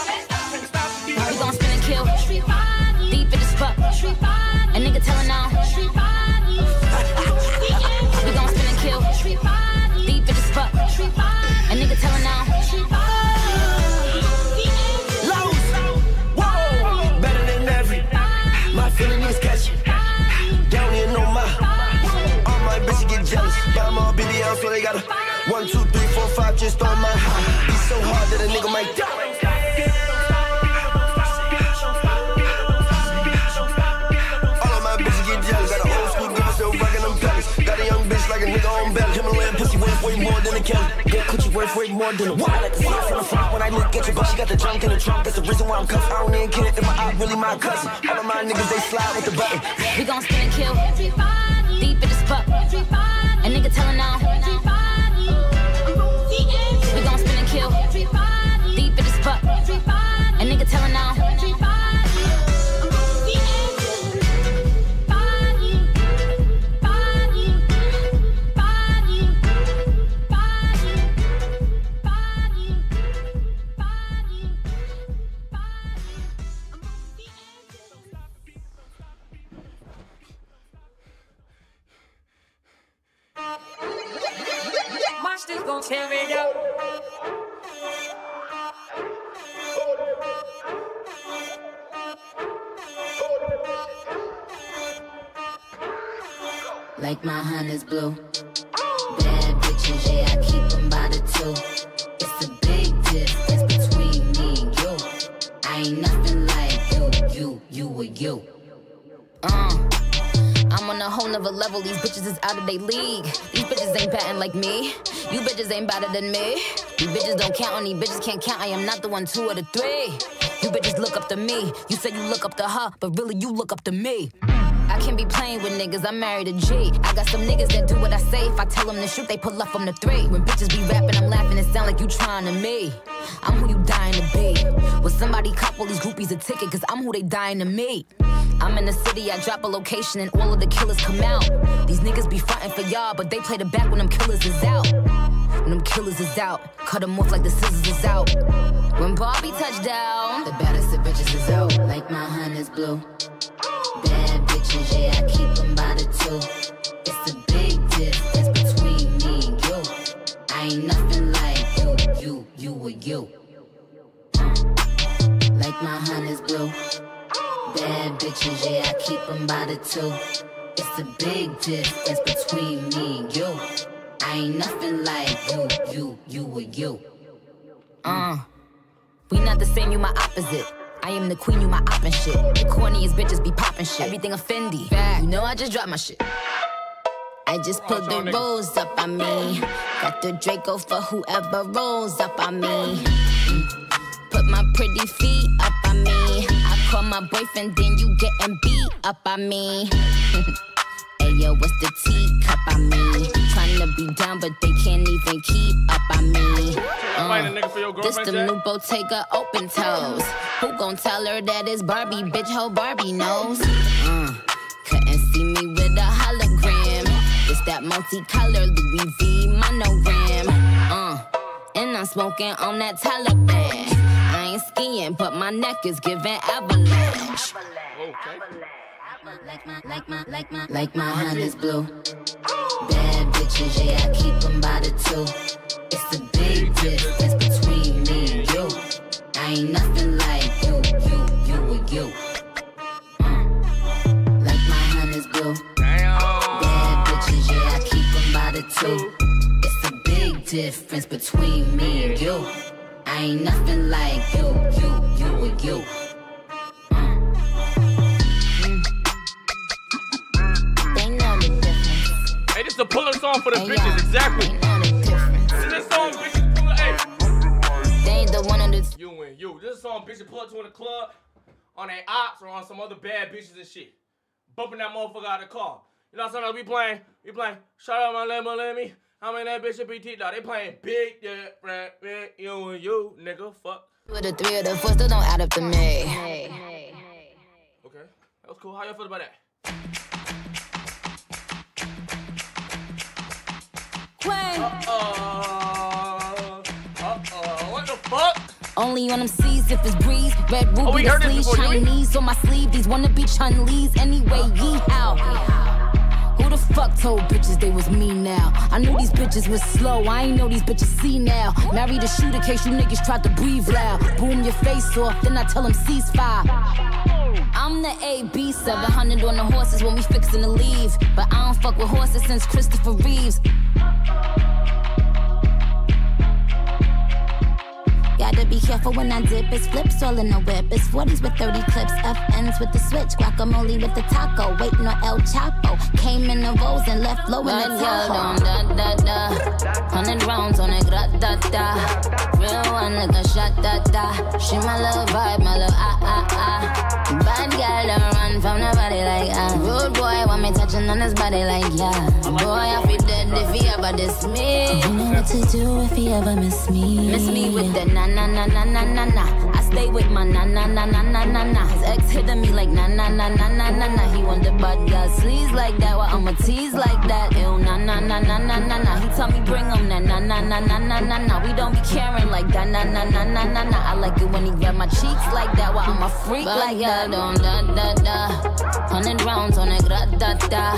the beat. We gon' spin and kill, deep in this fuck, a nigga tellin' on. We gon' spin and kill, deep in this fuck, a nigga tellin' on. Feeling is catchy. Down here, no ma. All my bitches get jealous. Got them all Billie Eilish, so they got a 1, 2, 3, 4, 5 just on my high. Be so hard that a nigga might die. All of my bitches get jealous. Got an old school girl still rockin' them pellets. Got a young bitch like a nigga on belly. Himalayan pussy worth way more than a cat. Get coochie worth way more than a what? I like to see her from the front when I look at you, but she got the junk in the trunk. That's the reason why I'm cuffed. I don't even care if my eye really my cousin. All of my niggas, they slide with the button. We gon' spin and kill. Everybody. Deep in this fuck. Everybody. A nigga tellin' on. We gon' spin and kill. Everybody. Deep in this fuck. Everybody. A nigga tellin' on. Tear it up. like my honey's blue. Bad bitches, yeah, I keep them by the two. It's a big difference that's between me and you. I ain't nothing like you or you. I'm on a whole nother level, these bitches is out of they league. These bitches ain't batting like me. You bitches ain't better than me. You bitches don't count on, these bitches can't count. I am not the one, two or the three. You bitches look up to me. You said you look up to her, but really you look up to me. I can't be playing with niggas, I'm married to G. I got some niggas that do what I say. If I tell them to shoot, they pull up from the three. When bitches be rapping, I'm laughing, it sound like you trying to me. I'm who you dying to be. When somebody cop all these groupies a ticket, cause I'm who they dying to meet. I'm in the city, I drop a location, and all of the killers come out. These niggas be frontin' for y'all, but they play the back when them killers is out. When them killers is out, cut them off like the scissors is out. When Barbie touched down, the baddest of bitches is out, like my honey's blue. Bad bitches, yeah, I keep them by the two. It's a big difference between me and you. I ain't nothing like you or you. Like my honey's blue. Bad bitches, yeah, I keep them by the two. It's a big difference between me and you. I ain't nothing like you or you. We not the same, you my opposite. I am the queen, you my op and shit. The corniest bitches be poppin' shit. Everything a Fendi. You know I just dropped my shit. I just pulled the rolls up on me. Got the Draco for whoever rolls up on me. Put my pretty feet up on me. I call my boyfriend, then you getting beat up on me. Ayo, what's the teacup on me? Tryna be down, but they can't even keep up on me. This the new Bottega open toes. Who gon' tell her that it's Barbie? Bitch, ho, Barbie knows. Couldn't see me with a hologram. It's that multicolored Louis V monogram. And I'm smoking on that Taliban. I ain't skiing, but my neck is giving avalanche. Like my honey's blue. Bad bitches, yeah, I keep them by the two. It's a big difference between me and you. I ain't nothing like you or you. Like my honey's blue. Bad bitches, yeah, I keep them by the two. It's a big difference between me and you. I ain't nothing like you or you. Hey, this is a puller song for the bitches, exactly. This song, bitches, pull up. Hey. They ain't the one on this. You and you. This song, bitches, pull up to in the club on their ops or on some other bad bitches and shit. Bumping that motherfucker out of the car. You know what I'm saying? We playing, shout out my lemon, let me. I mean, that bitch should be T-Dog. They playing big, yeah, right, man. You and you, nigga, fuck. With the three of the four still don't add up to me. Okay, that was cool. How y'all feel about that? What the fuck? Only on them seas if it's breeze. Red ruby, oh, sleeves, Chinese on my sleeve. These wanna be Chun-Lees anyway, yee-how. Who the fuck told bitches they was me now? I knew these bitches was slow, I ain't know these bitches see now. Married a shooter case you niggas tried to breathe loud. Boom your face off, then I tell them ceasefire. I'm the AB, 700 on the horses when we fixin' to leave. But I don't fuck with horses since Christopher Reeves. Gotta be careful when I dip, it's flips all in the whip. It's 40s with 30 clips, FNs with the switch. Guacamole with the taco, waiting on El Chapo. Came in the rolls and left low in the Tahoe. 100 rounds on it, da-da-da. Real one nigga, shot-da-da. She my little vibe, my little ah-ah-ah. Bad girl don't run from nobody like ah. Rude boy want me touching on his body like yeah. Boy, I feel dead if he ever diss me. You know what to do if he ever miss me. Miss me with the na na na na na na na. I stay with my na na na na na na na. His ex hitting me like na na na na na na na. He want the bad girl sleaze like that. Why I'ma tease like that? Ew na na na na na na na. He tell me bring him na na na na na na na na. We don't be caring like that na na na na na na. I like it when he grab my cheeks like that. Why I'm a freak like that. Don't da da da, 100 rounds on it, da da da.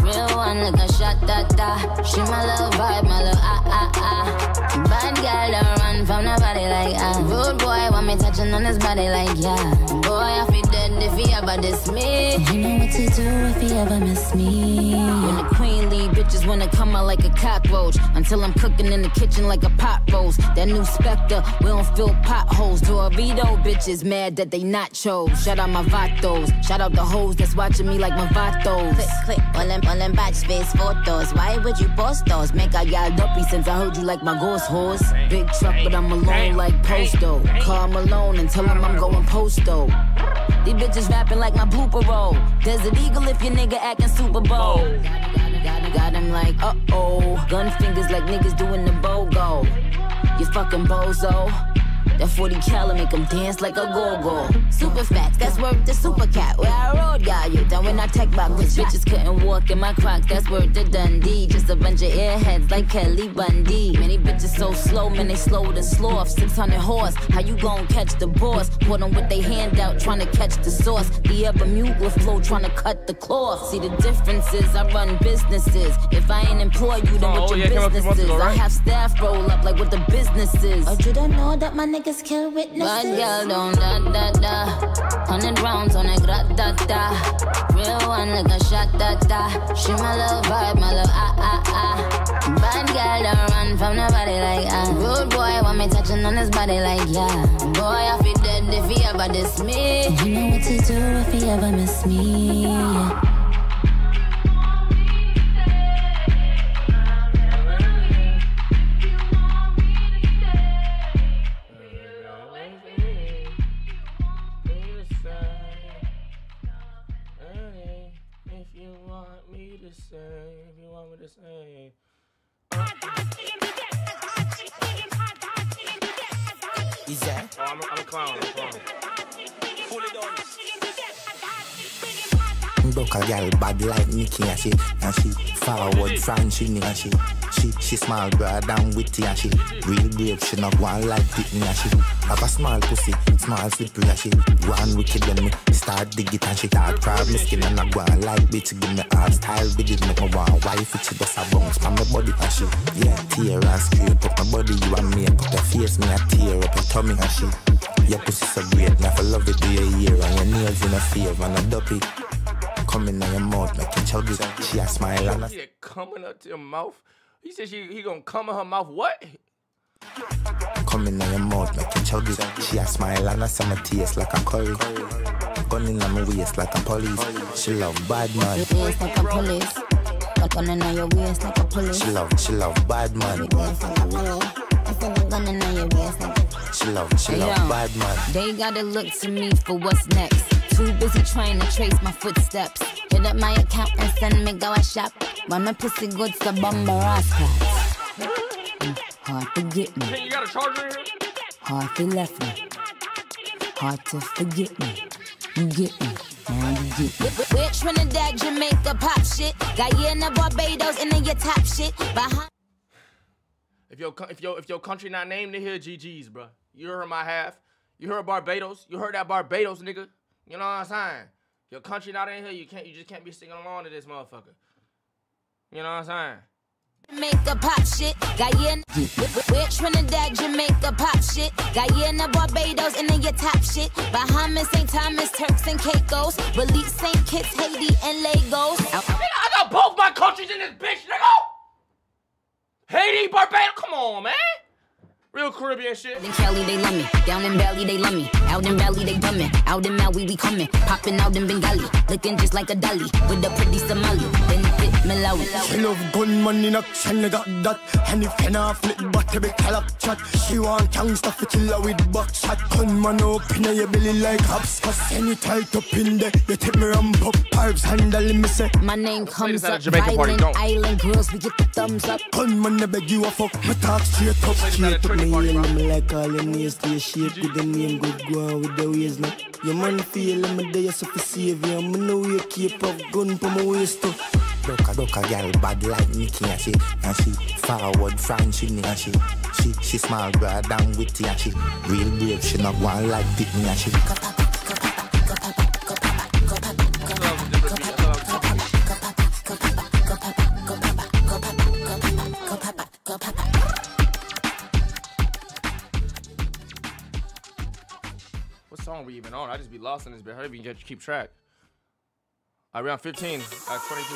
Real one nigga, shot da da. She my little vibe, my little ah ah ah. Bad girl don't run from nobody like ah. Rude boy want me to. touching on his body like, yeah. Boy, I feel dead if he ever diss me. So you know what to do if he ever miss me. When the queen lead, bitches wanna come out like a cockroach. Until I'm cooking in the kitchen like a pot roast. That new Spectre, we don't fill potholes. Dorito bitches mad that they nachos. Shout out my vatos. Shout out the hoes that's watching me like my vatos. Click, click, all them batch face photos. Why would you post those? Make a y'all dopey since I heard you like my ghost horse. Big truck, but I'm alone like Posto. Call Malone and tell him I'm going Posto. These bitches rapping like my blooper roll. Desert Eagle if your nigga acting Super Bowl. Got him like, uh-oh. Gun fingers like niggas doing the BOGO. You fucking bozo. That 40 cal make him dance like a go-go. Super facts, that's worth the super cat. Where I rode, got you down when I tech box. These bitches couldn't walk in my Crocs, that's worth the Dundee. Just a bunch of airheads like Kelly Bundy. Many bitches so slow, man, they slower than sloth. 600 horse, how you gon' catch the boss? Put them with they hand out, trying to catch the sauce. The upper mucus flow, trying to cut the cloth. See the differences, I run businesses. If I ain't employ you, then what your business is? I have staff roll up like what the business is. Oh, you don't know that my nigga kill witnesses. Bad girl down da da da. 100 rounds on a grat da da. Real one like a shot da da. She my love vibe, my love ah ah ah. Bad girl don't run from nobody like ah. Rude boy want me touching on his body like yeah. Boy I feel dead if he ever diss me. You know what to do if he ever miss me. Yeah. I'm a clown. Look a girl bad like Nicki and she forward franchise and she small broad and witty and she real brave, she not one like Pitney and she have a small pussy, small slippery and she one wicked and me start dig it and she start crab me skin and I go on like bitch, give me hard style, bitch make me want wife it, she just a bounce from my body and she yeah, tear and scrape up my body, you and me, put your face me a tear up your tummy and she your pussy so great, now for love it do your ear and your nails in a fear and a duppy. Coming out your mouth, make it chug. She a smile and a coming up to your mouth. He said he gonna come in her mouth. What? Coming out your mouth, make it chug. She a smile and a summer taste like a curry. Gunning on my waist like a police. She love bad man. Like a police. Gunning on your waist like a police. She love bad man. Gunning on your waist like a police. She love bad man. They gotta look to me for what's next. Too busy trying to trace my footsteps. Hit up my account and send me go a shop. Why my pussy good to bomb hard to get me. You got a charger here? Hard to left me. Hard to forget me. You get me. We're Trinidad, Jamaica, pop shit. Guyana, Barbados, and then your top shit. Behind if your country not named, they hear GG's, bro. You heard my half. You heard Barbados. You heard that Barbados, nigga. You know what I'm saying? Your country not in here, you just can't be singing along to this motherfucker. You know what I'm saying? Jamaica pop shit, Guyana. We're Trinidad, Jamaica pop shit, Guyana, Barbados, and then your top shit. Bahamas, St. Thomas, Turks and Caicos, Belize, St. Kitts, Haiti, and Lagos. I got both my countries in this bitch, nigga! Haiti, Barbados, come on, man! Real Caribbean shit. Out in Cali, they love me. Down in Valley, they love me. Out in Valley, they dumb me. Out in Maui, we coming. Popping out in Bengali. Looking just like a dolly. With a pretty Somali. Then fit Malawi. She love gun money, not China got that. And if you not flip, but to be calop chat. She want gangsta for killer with buckshot. Gun man open your belly like hops. Cause any tight up in there, you take me around pop pipes. Handle me say. My name comes up. Island, island girls, we get the thumbs up. Gun man, I beg you a fuck. My talk straight up. Straight up. I'm like all your knees to your shape with the name good go with the ways now. Your man feel I'm a day so for savior. I'm no way keep up gun for my waist too. Doka girl bad like Nicki and she forward franchise and she small girl down with you and she real brave, she not one like Pitney and she even on. I just be lost in this behavior and just keep track. All right, round 15 at 22.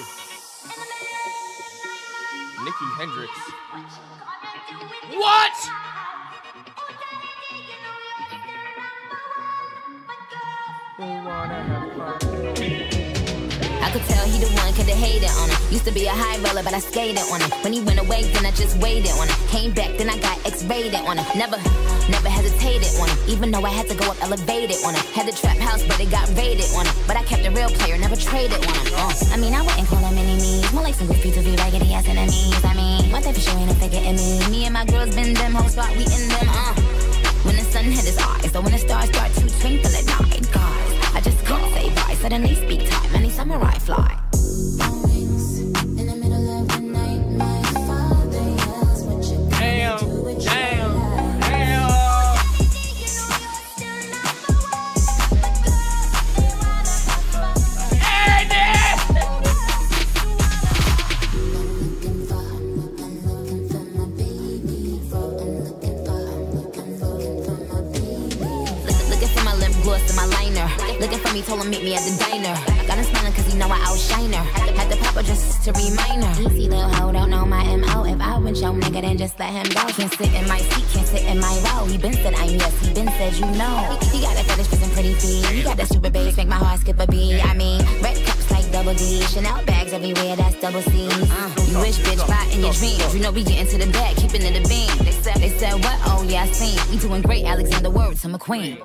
Nicki Hendrix. What? I could tell he the one, could have hated on him. Used to be a high roller, but I skated on him. When he went away, then I just waited on him. Came back, then I got X-rated on him. Never hesitated on him. Even though I had to go up elevated on him. Had the trap house, but it got raided on him. But I kept a real player, never traded on him. I mean, I wouldn't call him any knees. More like some goofy to be raggedy ass enemies. I mean, one thing for sure ain't a figure in me. Me and my girls been them hoes, but we in them, When the sun hit his eyes, so when the stars start to twinkle at night, guys, I just can't say bye. Suddenly speak time, any summer I fly. Told him meet me at the diner. Got him smiling cause he know I outshine her. Had the papa just to remind her. Easy little hoe, don't know my M.O. If I went your nigga, then just let him go. Can't sit in my seat, can't sit in my row. He been said I'm yes, he been said you know. He got a fetish for some pretty feet. He got that stupid bass, make my heart skip a beat. I mean, red cups like double D. Chanel bags everywhere, that's double C. You wish, bitch, buy in your dreams. You know we getting to the back, keeping in the beam. They said what? Oh yeah, I seen. We doing great, Alexander Words, I'm a queen.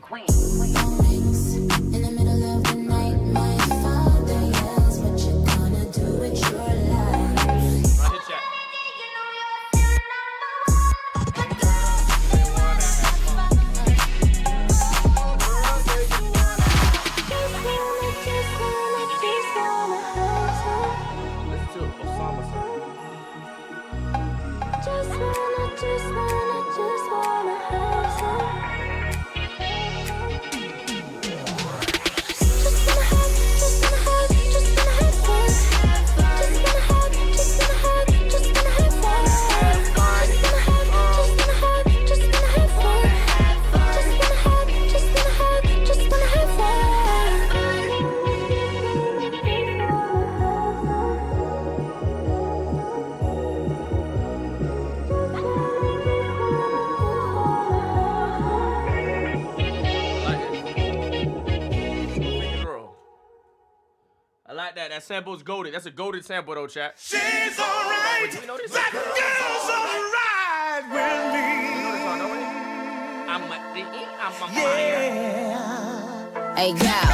That sample's goated. That's a goated sample though, chat. She's alright. You know that girl's alright with me. I'm a hey girl,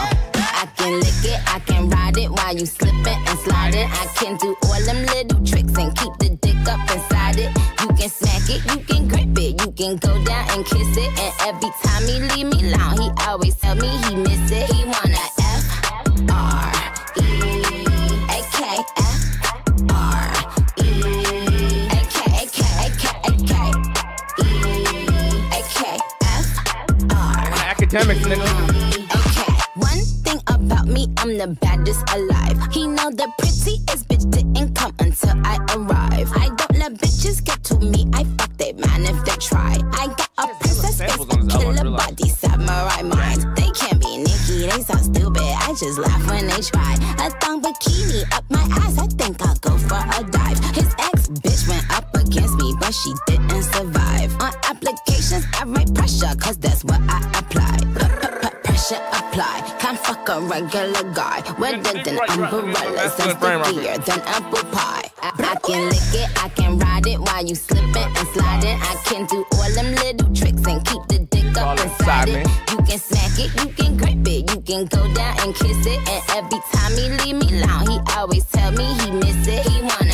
I can lick it, I can ride it while you slip it and slide it. I can do all them little tricks and keep the dick up inside it. You can smack it, you can grip it, you can go down and kiss it. And every time he leave me alone, he always tell me he miss it. He wanna okay, one thing about me, I'm the baddest alive. He know the prettiest bitch didn't come until I arrive. I don't let bitches get to me, I fuck they man if they try. I got a princess face, a killer body, samurai mind. They can't be Nicki, they sound stupid, I just laugh when they try. A thong bikini up my ass, I think I'll go for a dive. His ex bitch went up against me, but she didn't survive. On applications, I write pressure, cause that's what I apply. Apply, can't fuck a regular guy. Wetter than umbrellas, and stickier than apple pie. I can lick it, I can ride it while you slip it and slide it. I can do all them little tricks and keep the dick up inside it. You can smack it, you can grip it, you can go down and kiss it. And every time he leave me alone, he always tell me he miss it. He wanna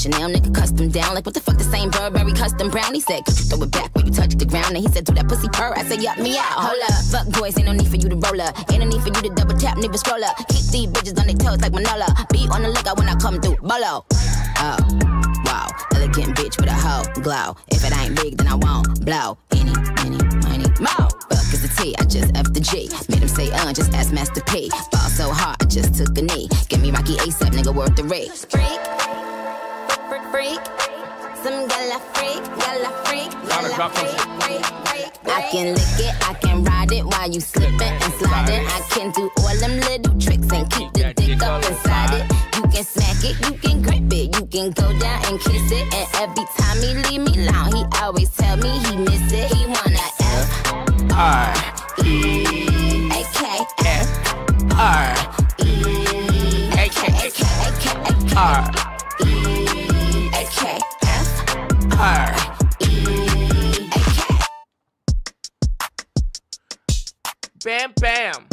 Chanel nigga custom down, like what the fuck the same Burberry custom brown. He said, could you throw it back when you touch the ground? And he said, do that pussy purr. I said, yup, me out. Hold up, fuck boys, ain't no need for you to roll up. Ain't no need for you to double tap, nigga scroll up. Keep these bitches on their toes like Manola. Be on the lookout when I come through, bolo. Oh, wow. Mexican bitch with a hoe glow. If it ain't big, then I won't blow any money more. Fuck is the T, I just F the G. Made him say, just ask Master P. Fall so hard, I just took a knee. Give me Rocky ASAP, nigga, worth the rate. Freak, freak, freak. Some gala freak, gala freak, gala freak, freak. I can lick it, I can ride it while you slippin' and slidin'. I can do all them little tricks and keep the dick up inside it. You can smack it, you can grip it, you can go down and kiss it. And every time he leave me alone, he always tell me he miss it. He wanna F-R-E-A-K-F-R-E-A-K-F-R-E-A-K-F-R. Bam, bam.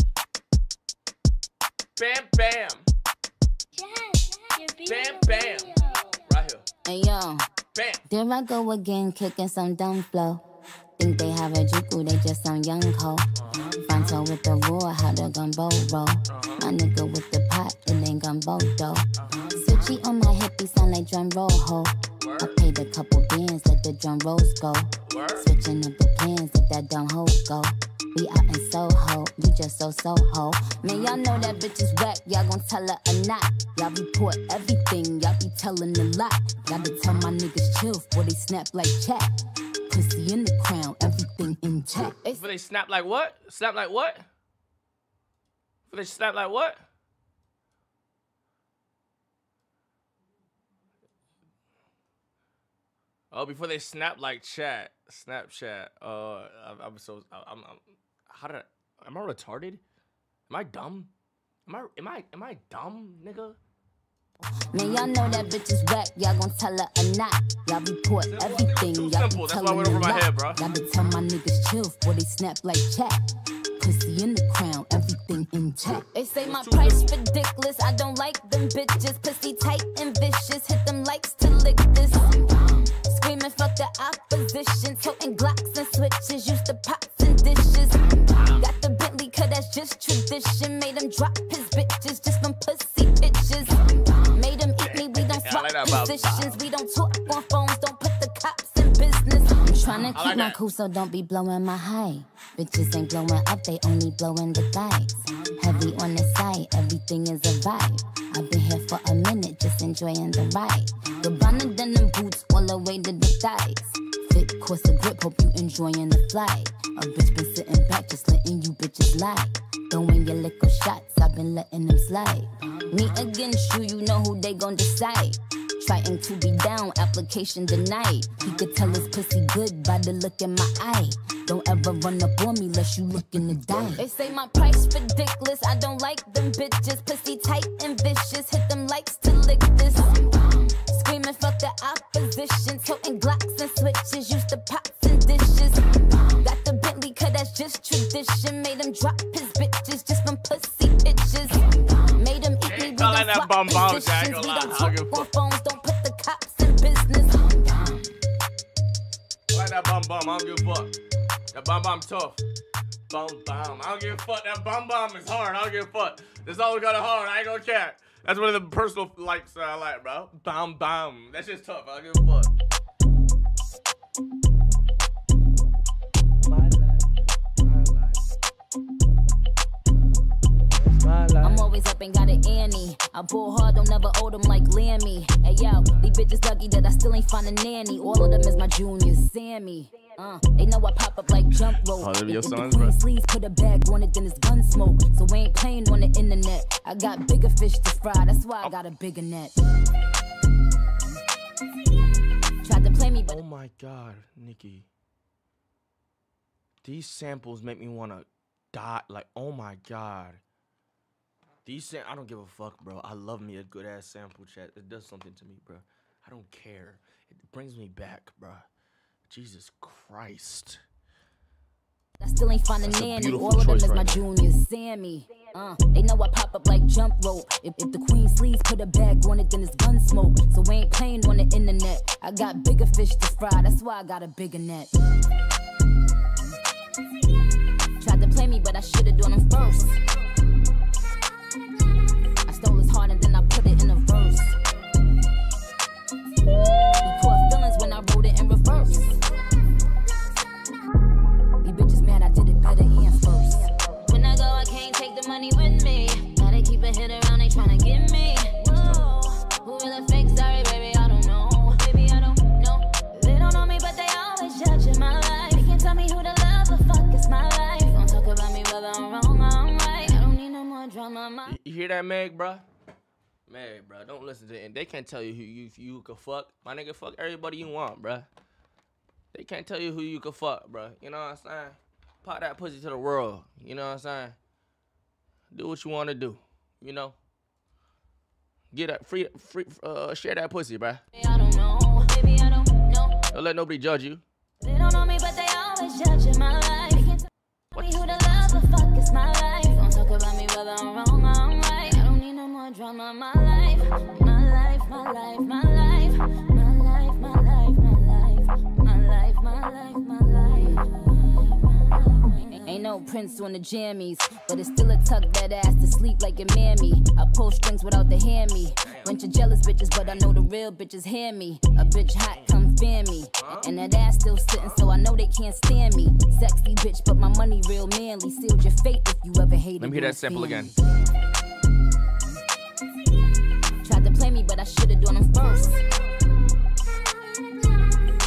Bam, bam. Yes, bam, bam. Right here. Hey, yo. Bam. There I go again, kicking some dumb flow. Think they have a juku, they just some young ho. Fonto with the roar, how the gumbo roll. My nigga with the pot, it ain't gumbo dough. Switchy on my hippie, sound like drum roll ho. I paid a couple bands, let the drum rolls go. Switching up the plans, let that dumb ho go. We out in Soho, you just so ho. Man, y'all know that bitch is whack, y'all gon' tell her or not. Y'all report everything, y'all be telling a lot. Gotta tell my niggas chill before they snap like chat. Pussy in the crown, everything in check. Before they snap like what? Snap like what? Before they snap like what? Oh, before they snap like chat. Snapchat. I'm how did I? Am I retarded? Am I dumb? Am I dumb, nigga? Man, y'all know that bitch is whack. Y'all gon' tell her or not. Y'all report everything. Y'all be telling me a lot. Y'all be telling my niggas chill before they snap like chat. Pussy in the crown, everything in check. They say my price ridiculous. I don't like them bitches. Pussy tight and vicious. Hit them likes to lick this. Screaming fuck the opposition. Toting glocks and switches. Used to pots and dishes. Got the Bentley, cause that's just tradition. Made him drop his bitches. Just them pussy bitches. Made him eat me. We don't swap positions. We don't talk on phones. Don't put the cops in business. I'm trying to keep my cool, so don't be blowing my high. Bitches ain't blowing up, they only blowing the thighs. Heavy on the side, everything is a vibe. I've been here for a minute, just enjoying the ride. The bonnet than them boots, all the way to the thighs. Thick course of grip, hope you enjoying the flight. A bitch been sitting back, just letting you bitches lie. Throwing your little shots, I've been letting them slide. Me against you, you know who they gon' decide. Trying to be down, application denied. He could tell his pussy good by the look in my eye. Don't ever run up on me unless you looking to die. They say my price ridiculous, I don't like them bitches. Pussy tight and vicious, hit them likes to lick this. Screaming fuck the opposition, toting glocks and switches. Used to pots and dishes. Got the Bentley, cause that's just tradition. Made him drop his bitches, just them pussy bitches. Made him eat me, we don't swap positions. We don't talk on phones, don't put the cops in business. I like that bum bum, I don't give a fuck. That bomb bomb tough. Bomb bomb. I don't give a fuck. That bomb bomb is hard. I don't give a fuck. This all got a hard. I ain't gonna care. That's one of the personal likes that I like, bro. Bomb bomb. That's just tough. I don't give a fuck. My life. My life. My life. I'm always up and got an Annie. I pull hard, don't never owe them like Lammy. Hey yo, these bitches lucky that I still ain't find a nanny. All of them is my junior Sammy. They know I pop up like jump rope. Oh, your songs, bro. Sleeves, put a bag on it, then it's gun smoke. So we ain't playing on the internet. I got bigger fish to fry, that's why I got a bigger net. Tried to play me, but oh my god, Nicki. These samples make me wanna die. Like, oh my god. These I don't give a fuck, bro. I love me a good ass sample chat. It does something to me, bro. I don't care. It brings me back, bro. Jesus Christ. I still ain't finding nanny. All of them is my junior Sammy. They know I pop up like jump rope. If the queen sleeves put a bag on it, then it's gun smoke. So we ain't playing on the internet. I got bigger fish to fry, that's why I got a bigger net. Tried to play me, but I should have done him first. I stole his heart and then I put it in a verse. You hear that, Meg, bro? Meg, bro, don't listen to it. They can't tell you who you can fuck. My nigga, fuck everybody you want, bro. They can't tell you who you can fuck, bro. You know what I'm saying? Pop that pussy to the world. You know what I'm saying? Do what you want to do. You know? Get that free, share that pussy, bro. I don't know. Baby, I don't know. Don't let nobody judge you. They don't know me, but they always judging my life. They can't tell me who to love, the fuck is my life. Don't talk about me whether I'm wrong or I'm right. I don't need no more drama. My life, my life, my life, my life, my life, my life, my life, my life, my life, my life. Ain't no prints on the jammies, but it's still a tuck that ass to sleep like your mammy. I pull strings without the hand me. Bunch of jealous bitches, but I know the real bitches hear me. A bitch hot come fan me, and that ass still sitting, so I know they can't stand me. Sexy bitch, but my money real manly. Sealed your fate if you ever hated me. Let me hear that sample again. Tried to play me, but I should have done him first.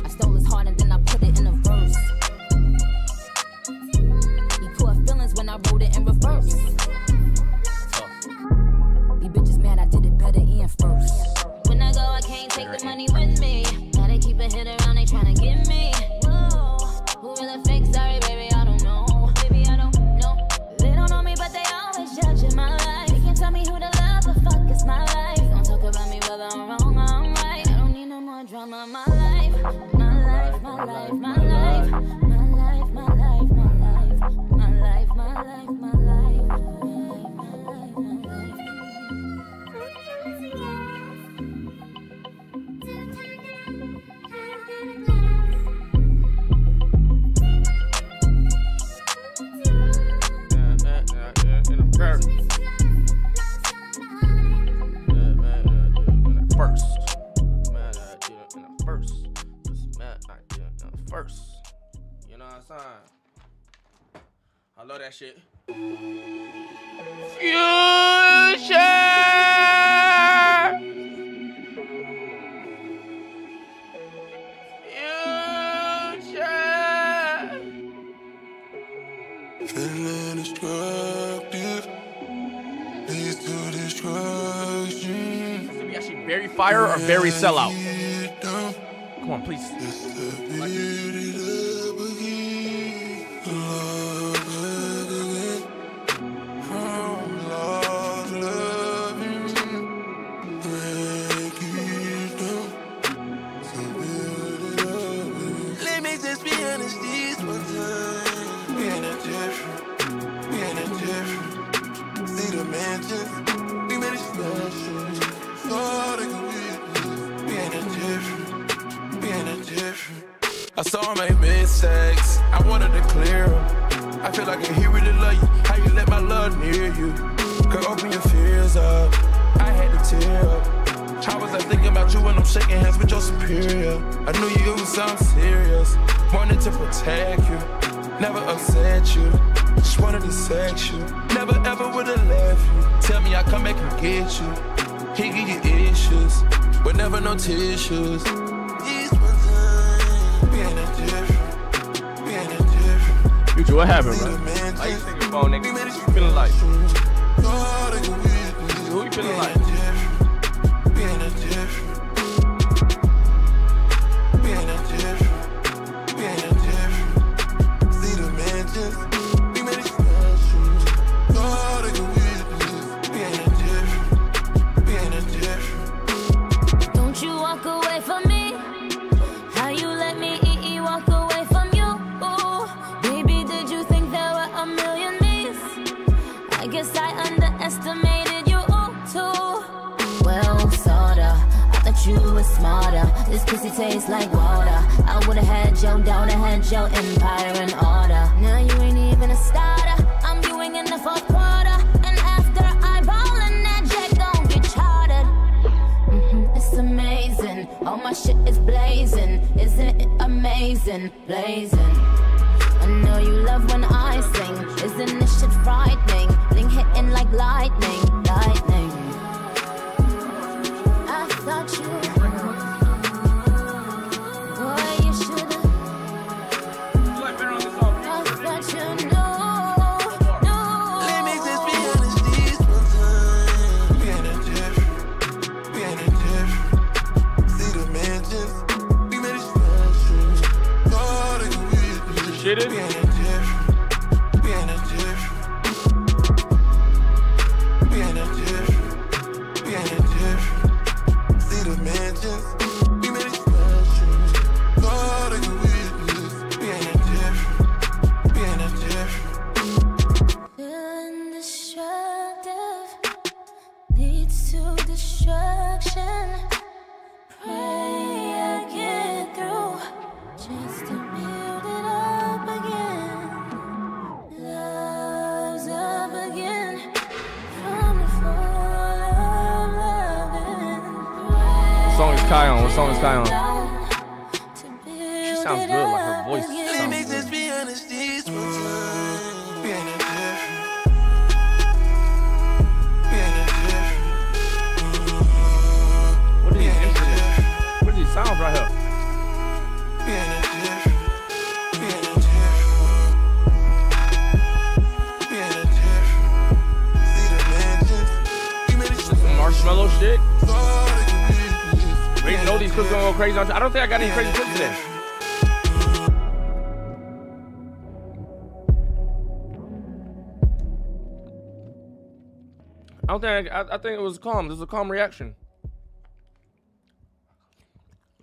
I stole his heart and then I put it in a verse. He caught feelings when I wrote it in reverse. When I go, I can't take the money with me. Gotta keep a hit around, they tryna get me. Who really fake? Sorry, baby, I don't know. Baby, I don't know. They don't know me, but they always judging my life. They can't tell me who to love, the fuck is my life. Don't talk about me whether I'm wrong or I'm right. I don't need no more drama. My life, my life, my life, my life, my life, my life, my life, my life, my life, my life, my life. First. You know what I'm saying? I love that shit. Future. Feeling destructive. Is it actually very fire or very sellout? Come on, please. Let me just be honest, this one time. We ain't a different. See the mansions, we made it special. So they could be. We ain't a different. I saw my mistakes, I wanted to clear them. I feel like if he really love you, how you let my love near you? Girl, open your fears up, I had to tear up. How was I thinking about you when I'm shaking hands with your superior? I knew you was something serious, wanted to protect you, never upset you, just wanted to sex you. Never ever would've left you. Tell me I come back and get you. He give you issues, but never no tissues. These ones are, we ain't a different. Dude, what happened, bro? How you think about nigga? You feeling like? Who you feeling like? This pussy tastes like water. I would've had your daughter, had your empire in order. Now you ain't even a starter. I'm doing in the fourth quarter. And after I ball in that jet gon' get chartered. It's amazing. All my shit is blazing. Isn't it amazing? Blazing. I know you love when I sing. Isn't this shit frightening? Thing hitting like lightning, lightning. I thought you. Let me just be honest, these destruction. Pray I get through, just to build it up again. Love's up again, from the fall of loving. What song is Kai on? What song is Kai on? She sounds good, like her voice sounds good. Sounds right here. Some marshmallow shit. We know these clips going crazy on. I don't think I got any crazy clips today. I don't think I think it was calm. This is a calm reaction.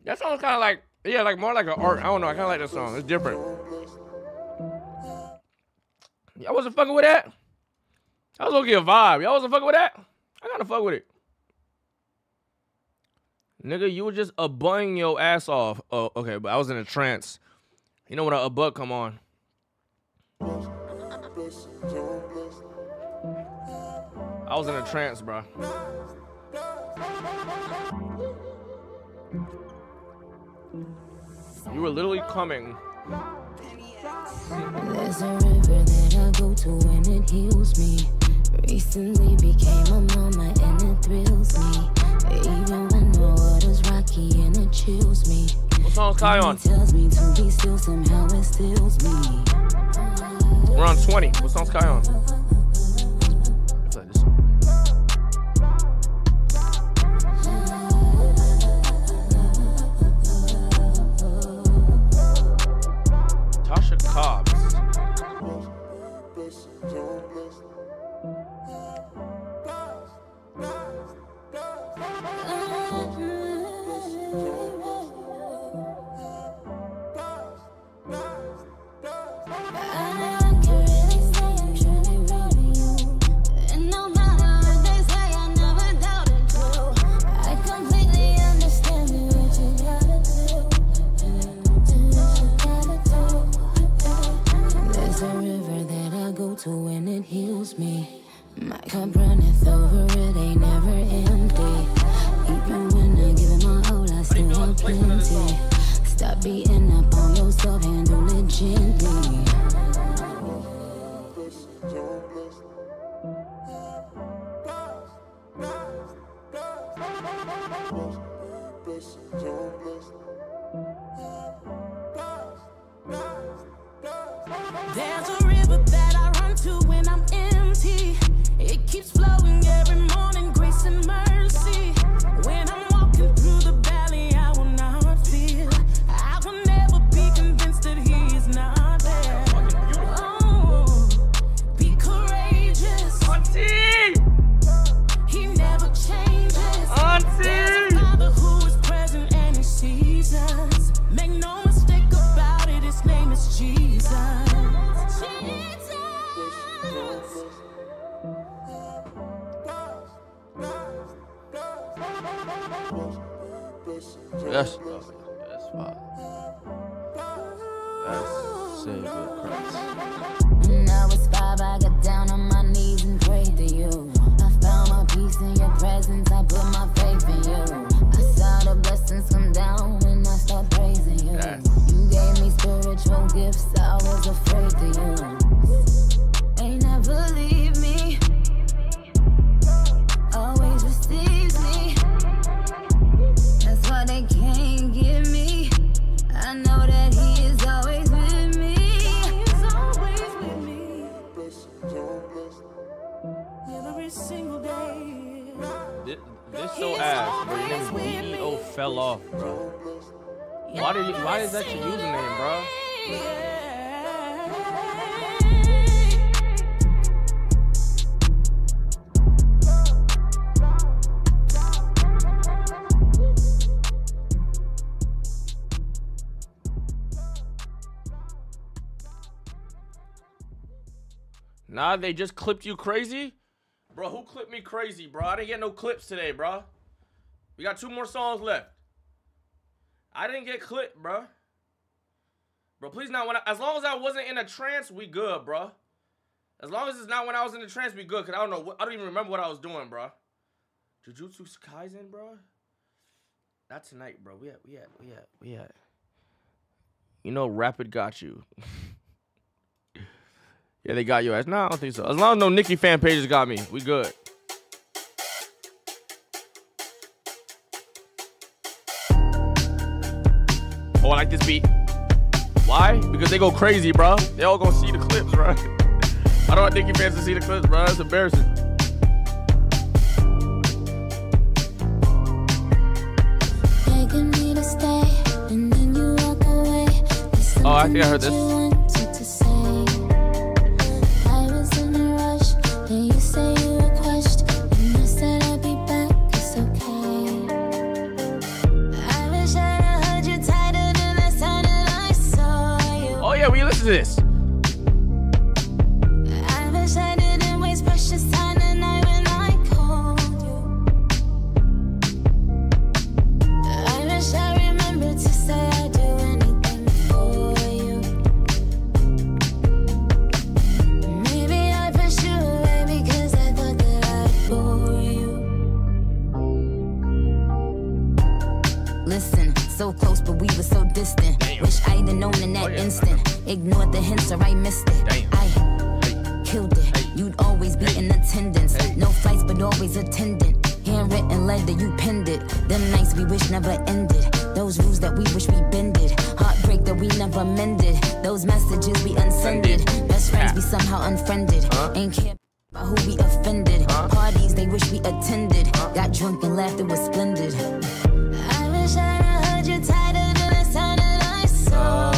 That song's kind of like, yeah, like more like an art. I don't know. I kind of like that song. It's different. Y'all wasn't fucking with that? I was looking at a vibe. Y'all wasn't fucking with that? I gotta fuck with it. Nigga, you were just abutting your ass off. Oh, okay, but I was in a trance. You know when a butt come on. I was in a trance, bro. You were literally coming. There's a river that I go to when it heals me. Recently became a mama and it thrills me. Even when the water's rocky and it chills me. What song's Kai on? Tells me to be still, somehow it steals me. We're on 20. What song's Kai on? They just clipped you crazy. Bro, who clipped me crazy, bro? I didn't get no clips today, bro. We got 2 more songs left. I didn't get clipped, bro. Bro, please not. As long as I wasn't in a trance, we good, bro. As long as it's not when I was in the trance, we good. Cause I don't know. I don't even remember what I was doing, bro. Jujutsu Kaisen, bro. Not tonight, bro. We at. You know, Rapid got you. Yeah, they got your ass. Nah, I don't think so. As long as no Nicki fan pages got me, we good. Oh, I like this beat. Why? Because they go crazy, bro. They all gonna see the clips, bro. I don't want Nicki fans to see the clips, bro. That's embarrassing. Oh, I think I heard this. This. I wish I didn't waste precious time the night when I called you. I wish I remembered to say I'd do anything for you. Maybe I pushed you away because I thought that I'd bore you. Listen, so close, but we were so distant. Damn. Wish I'd have known in that instant. Ignored the hints or I missed it. Damn. I killed it. Hey. You'd always be in attendance. Hey. No flights, but always attendant. Handwritten letter, you pinned it. Them nights we wish never ended. Those rules that we wish we bended. Heartbreak that we never mended. Those messages we unsended. Best friends we somehow unfriended. Ain't care about who we offended. Parties they wish we attended. Got drunk and laughed, it was splendid. I wish I heard you tired of the sound that I saw.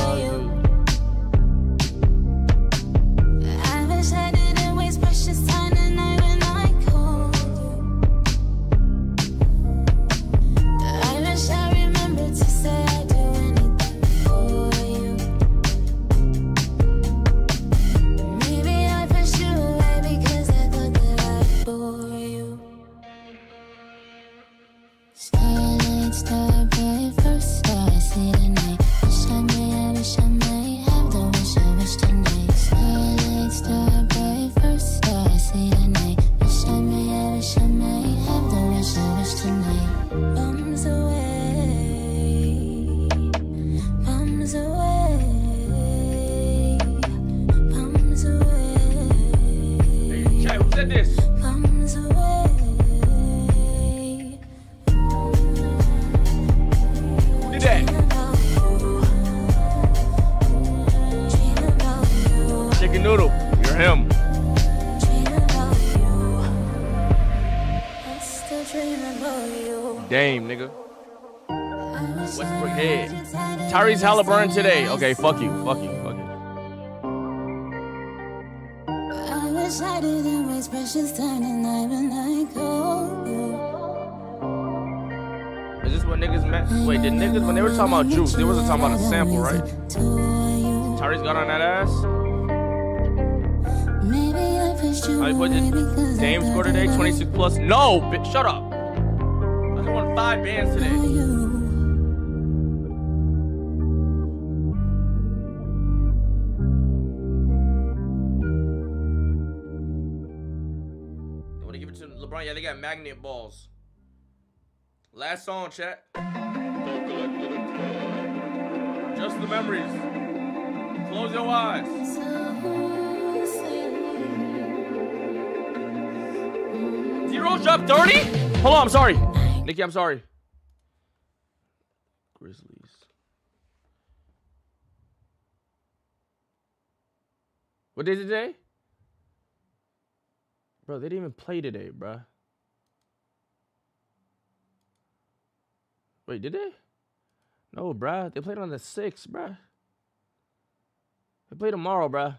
Halliburton today. Okay, fuck you. Fuck you. Fuck you. I wish I didn't waste precious time tonight when I called you. Is this what niggas meant? Wait, did niggas, when they were talking about juice, they wasn't talking about a sample, right? Tyrese got on that ass. I put the Dame score today, 26 plus. No, bitch, shut up. I just won 5 bands today. Yeah, they got magnet balls. Last song, chat. Just the memories. Close your eyes. Zero drop 30? Hold on, I'm sorry. Nicki, I'm sorry. Grizzlies. What day is it today? Bro, they didn't even play today, bro. Wait, did they? No, bro. They played on the 6th, bro. They play tomorrow, bro.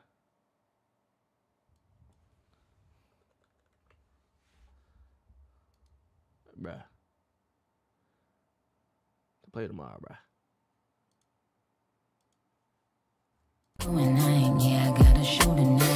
Bro. They play tomorrow, bro. When I ain't, yeah, I gotta show tonight.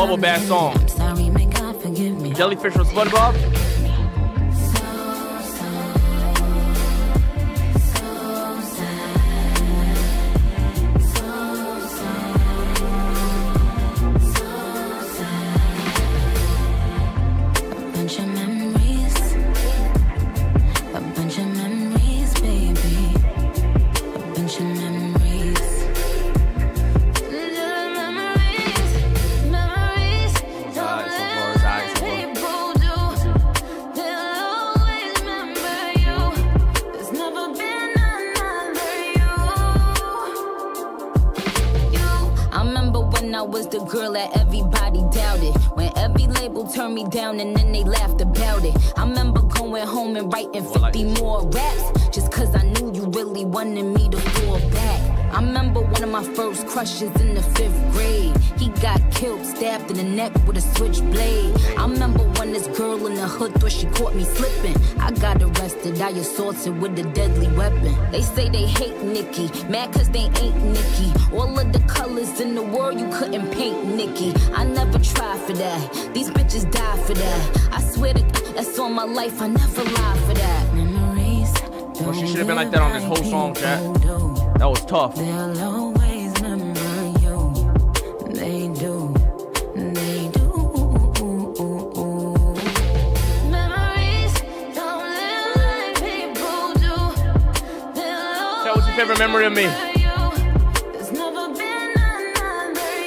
bubble bath song. Jellyfish from SpongeBob. Down and then they laughed about it. I remember going home and writing 50 more raps just cause I knew you really wanted me to fall back. I remember one of my first crushes in the 5th grade. He got killed, stabbed in the neck with a switchblade. I remember when this girl in the hood thought she caught me slipping. I got arrested, I assaulted with a deadly weapon. They say they hate Nicki, mad cause they ain't Nicki. All of the colors in the world you couldn't paint Nicki. I never tried for that, these bitches die for that. I swear to God, that's all my life, I never lied for that. Memories. Well, she should have been like that on this whole song, chat. That was tough. Favorite memory of me. There's never been another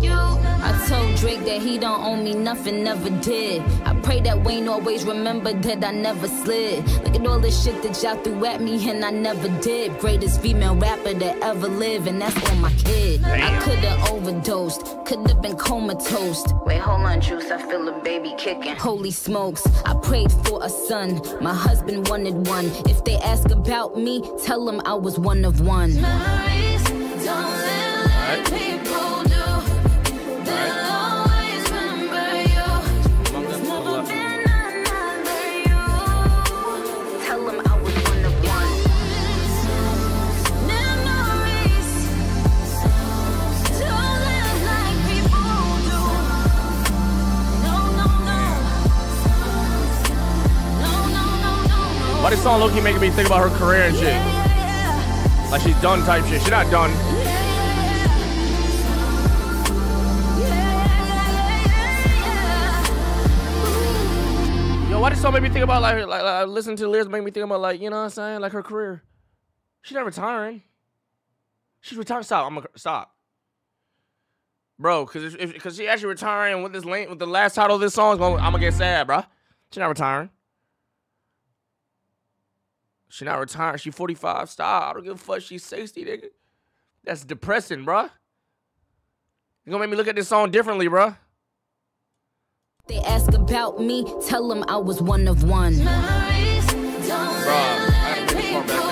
you. I told Drake that he don't owe me nothing, never did. I pray that Wayne always remembered that I never slid. Look at all this shit that y'all threw at me and I never did. Greatest female rapper to ever live, and that's for my kid. Damn. I could've overdosed, could've been comatose. Wait, hold on, Juice, I feel a baby kicking. Holy smokes, I prayed for a son. My husband wanted one. If they ask about me, tell them I was one of one. Memories don't live like people do. They'll always remember you. There's never been another you. Tell them I was one of one. Memories don't live like people do. No, no, no. No, no, no, no. Why this song low-key making me think about her career and shit? Like she's done type shit. She's not done. Why this song make me think about like listen to the lyrics make me think about like, you know what I'm saying, like her career. She's not retiring. She's retiring. Stop. I'm gonna stop, bro. Cause she actually retiring with this lane with the last title of this song. I'm gonna get sad, bro. She's not retiring. She's not retiring. She's 45. Stop. I don't give a fuck. She's 60, nigga. That's depressing, bro. You gonna make me look at this song differently, bro. They ask about me, tell them I was one of one. Memories don't live like people do.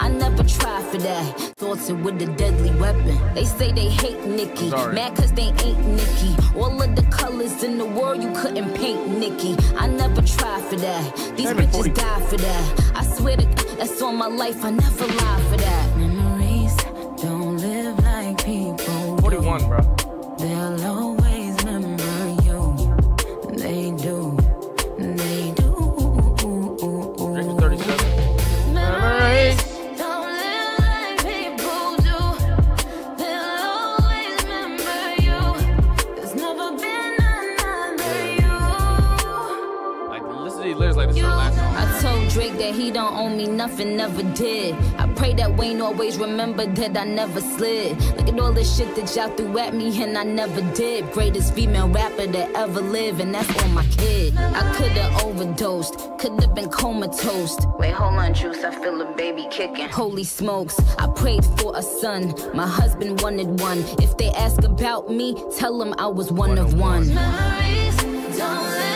I never tried for that. Thoughts are with a deadly weapon. They say they hate Nicki, mad cause they ain't Nicki. All of the colors in the world you couldn't paint Nicki. I never tried for that. These bitches die for that. I swear to God, that's all my life, I never lied for that. Memories don't live like people. 41, bro. They'll always remember. They do, Draco 37. Memories don't live like people do. They'll always remember you. There's never been another you. Like, listen to these lyrics like this is the last song. I told Drake that he don't owe me nothing, never did. I pray that Wayne always remembered that I never slid. Look at all this shit that y'all threw at me and I never did. Greatest female rapper to ever live, and that's for my kid. I could've overdosed, could've been comatose. Wait, hold on, Juice, I feel a baby kicking. Holy smokes, I prayed for a son. My husband wanted one. If they ask about me, tell them I was one of one. Memories don't live.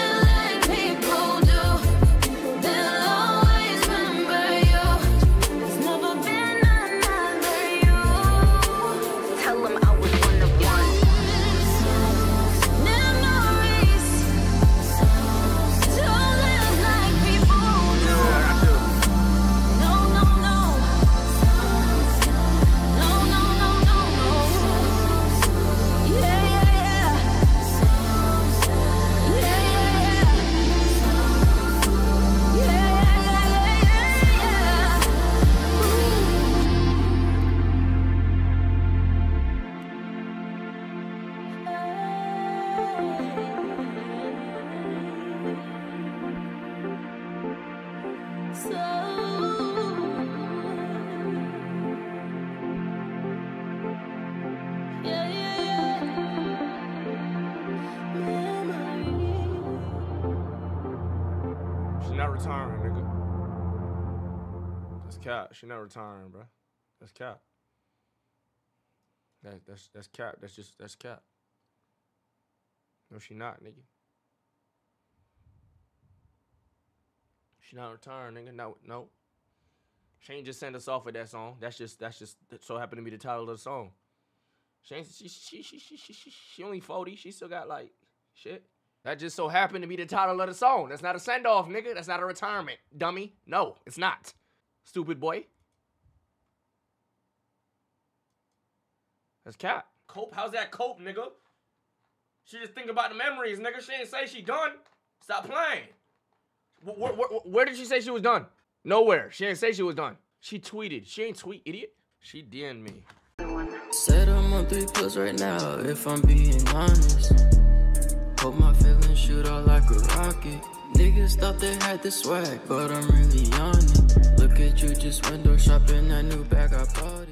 retiring, nigga. That's cap. She not retiring, bro. That's cap. That's cap. That's cap. No, she not, nigga. She not retiring, nigga. No, no. She ain't just send us off with that song. That's just so happened to be the title of the song. She ain't, she only 40. She still got like shit. That just so happened to be the title of the song. That's not a send off, nigga. That's not a retirement, dummy. No, it's not. Stupid boy. That's cap. Cope? How's that cope, nigga? She just think about the memories, nigga. She ain't say she done. Stop playing. Where did she say she was done? Nowhere. She didn't say she was done. She tweeted. She ain't tweet, idiot. She DM'd me. Said I'm on 3+ right now, if I'm being honest. Hope my feelings shoot out like a rocket. Niggas thought they had the swag, but I'm really on it. Look at you just window shopping, that new bag I bought.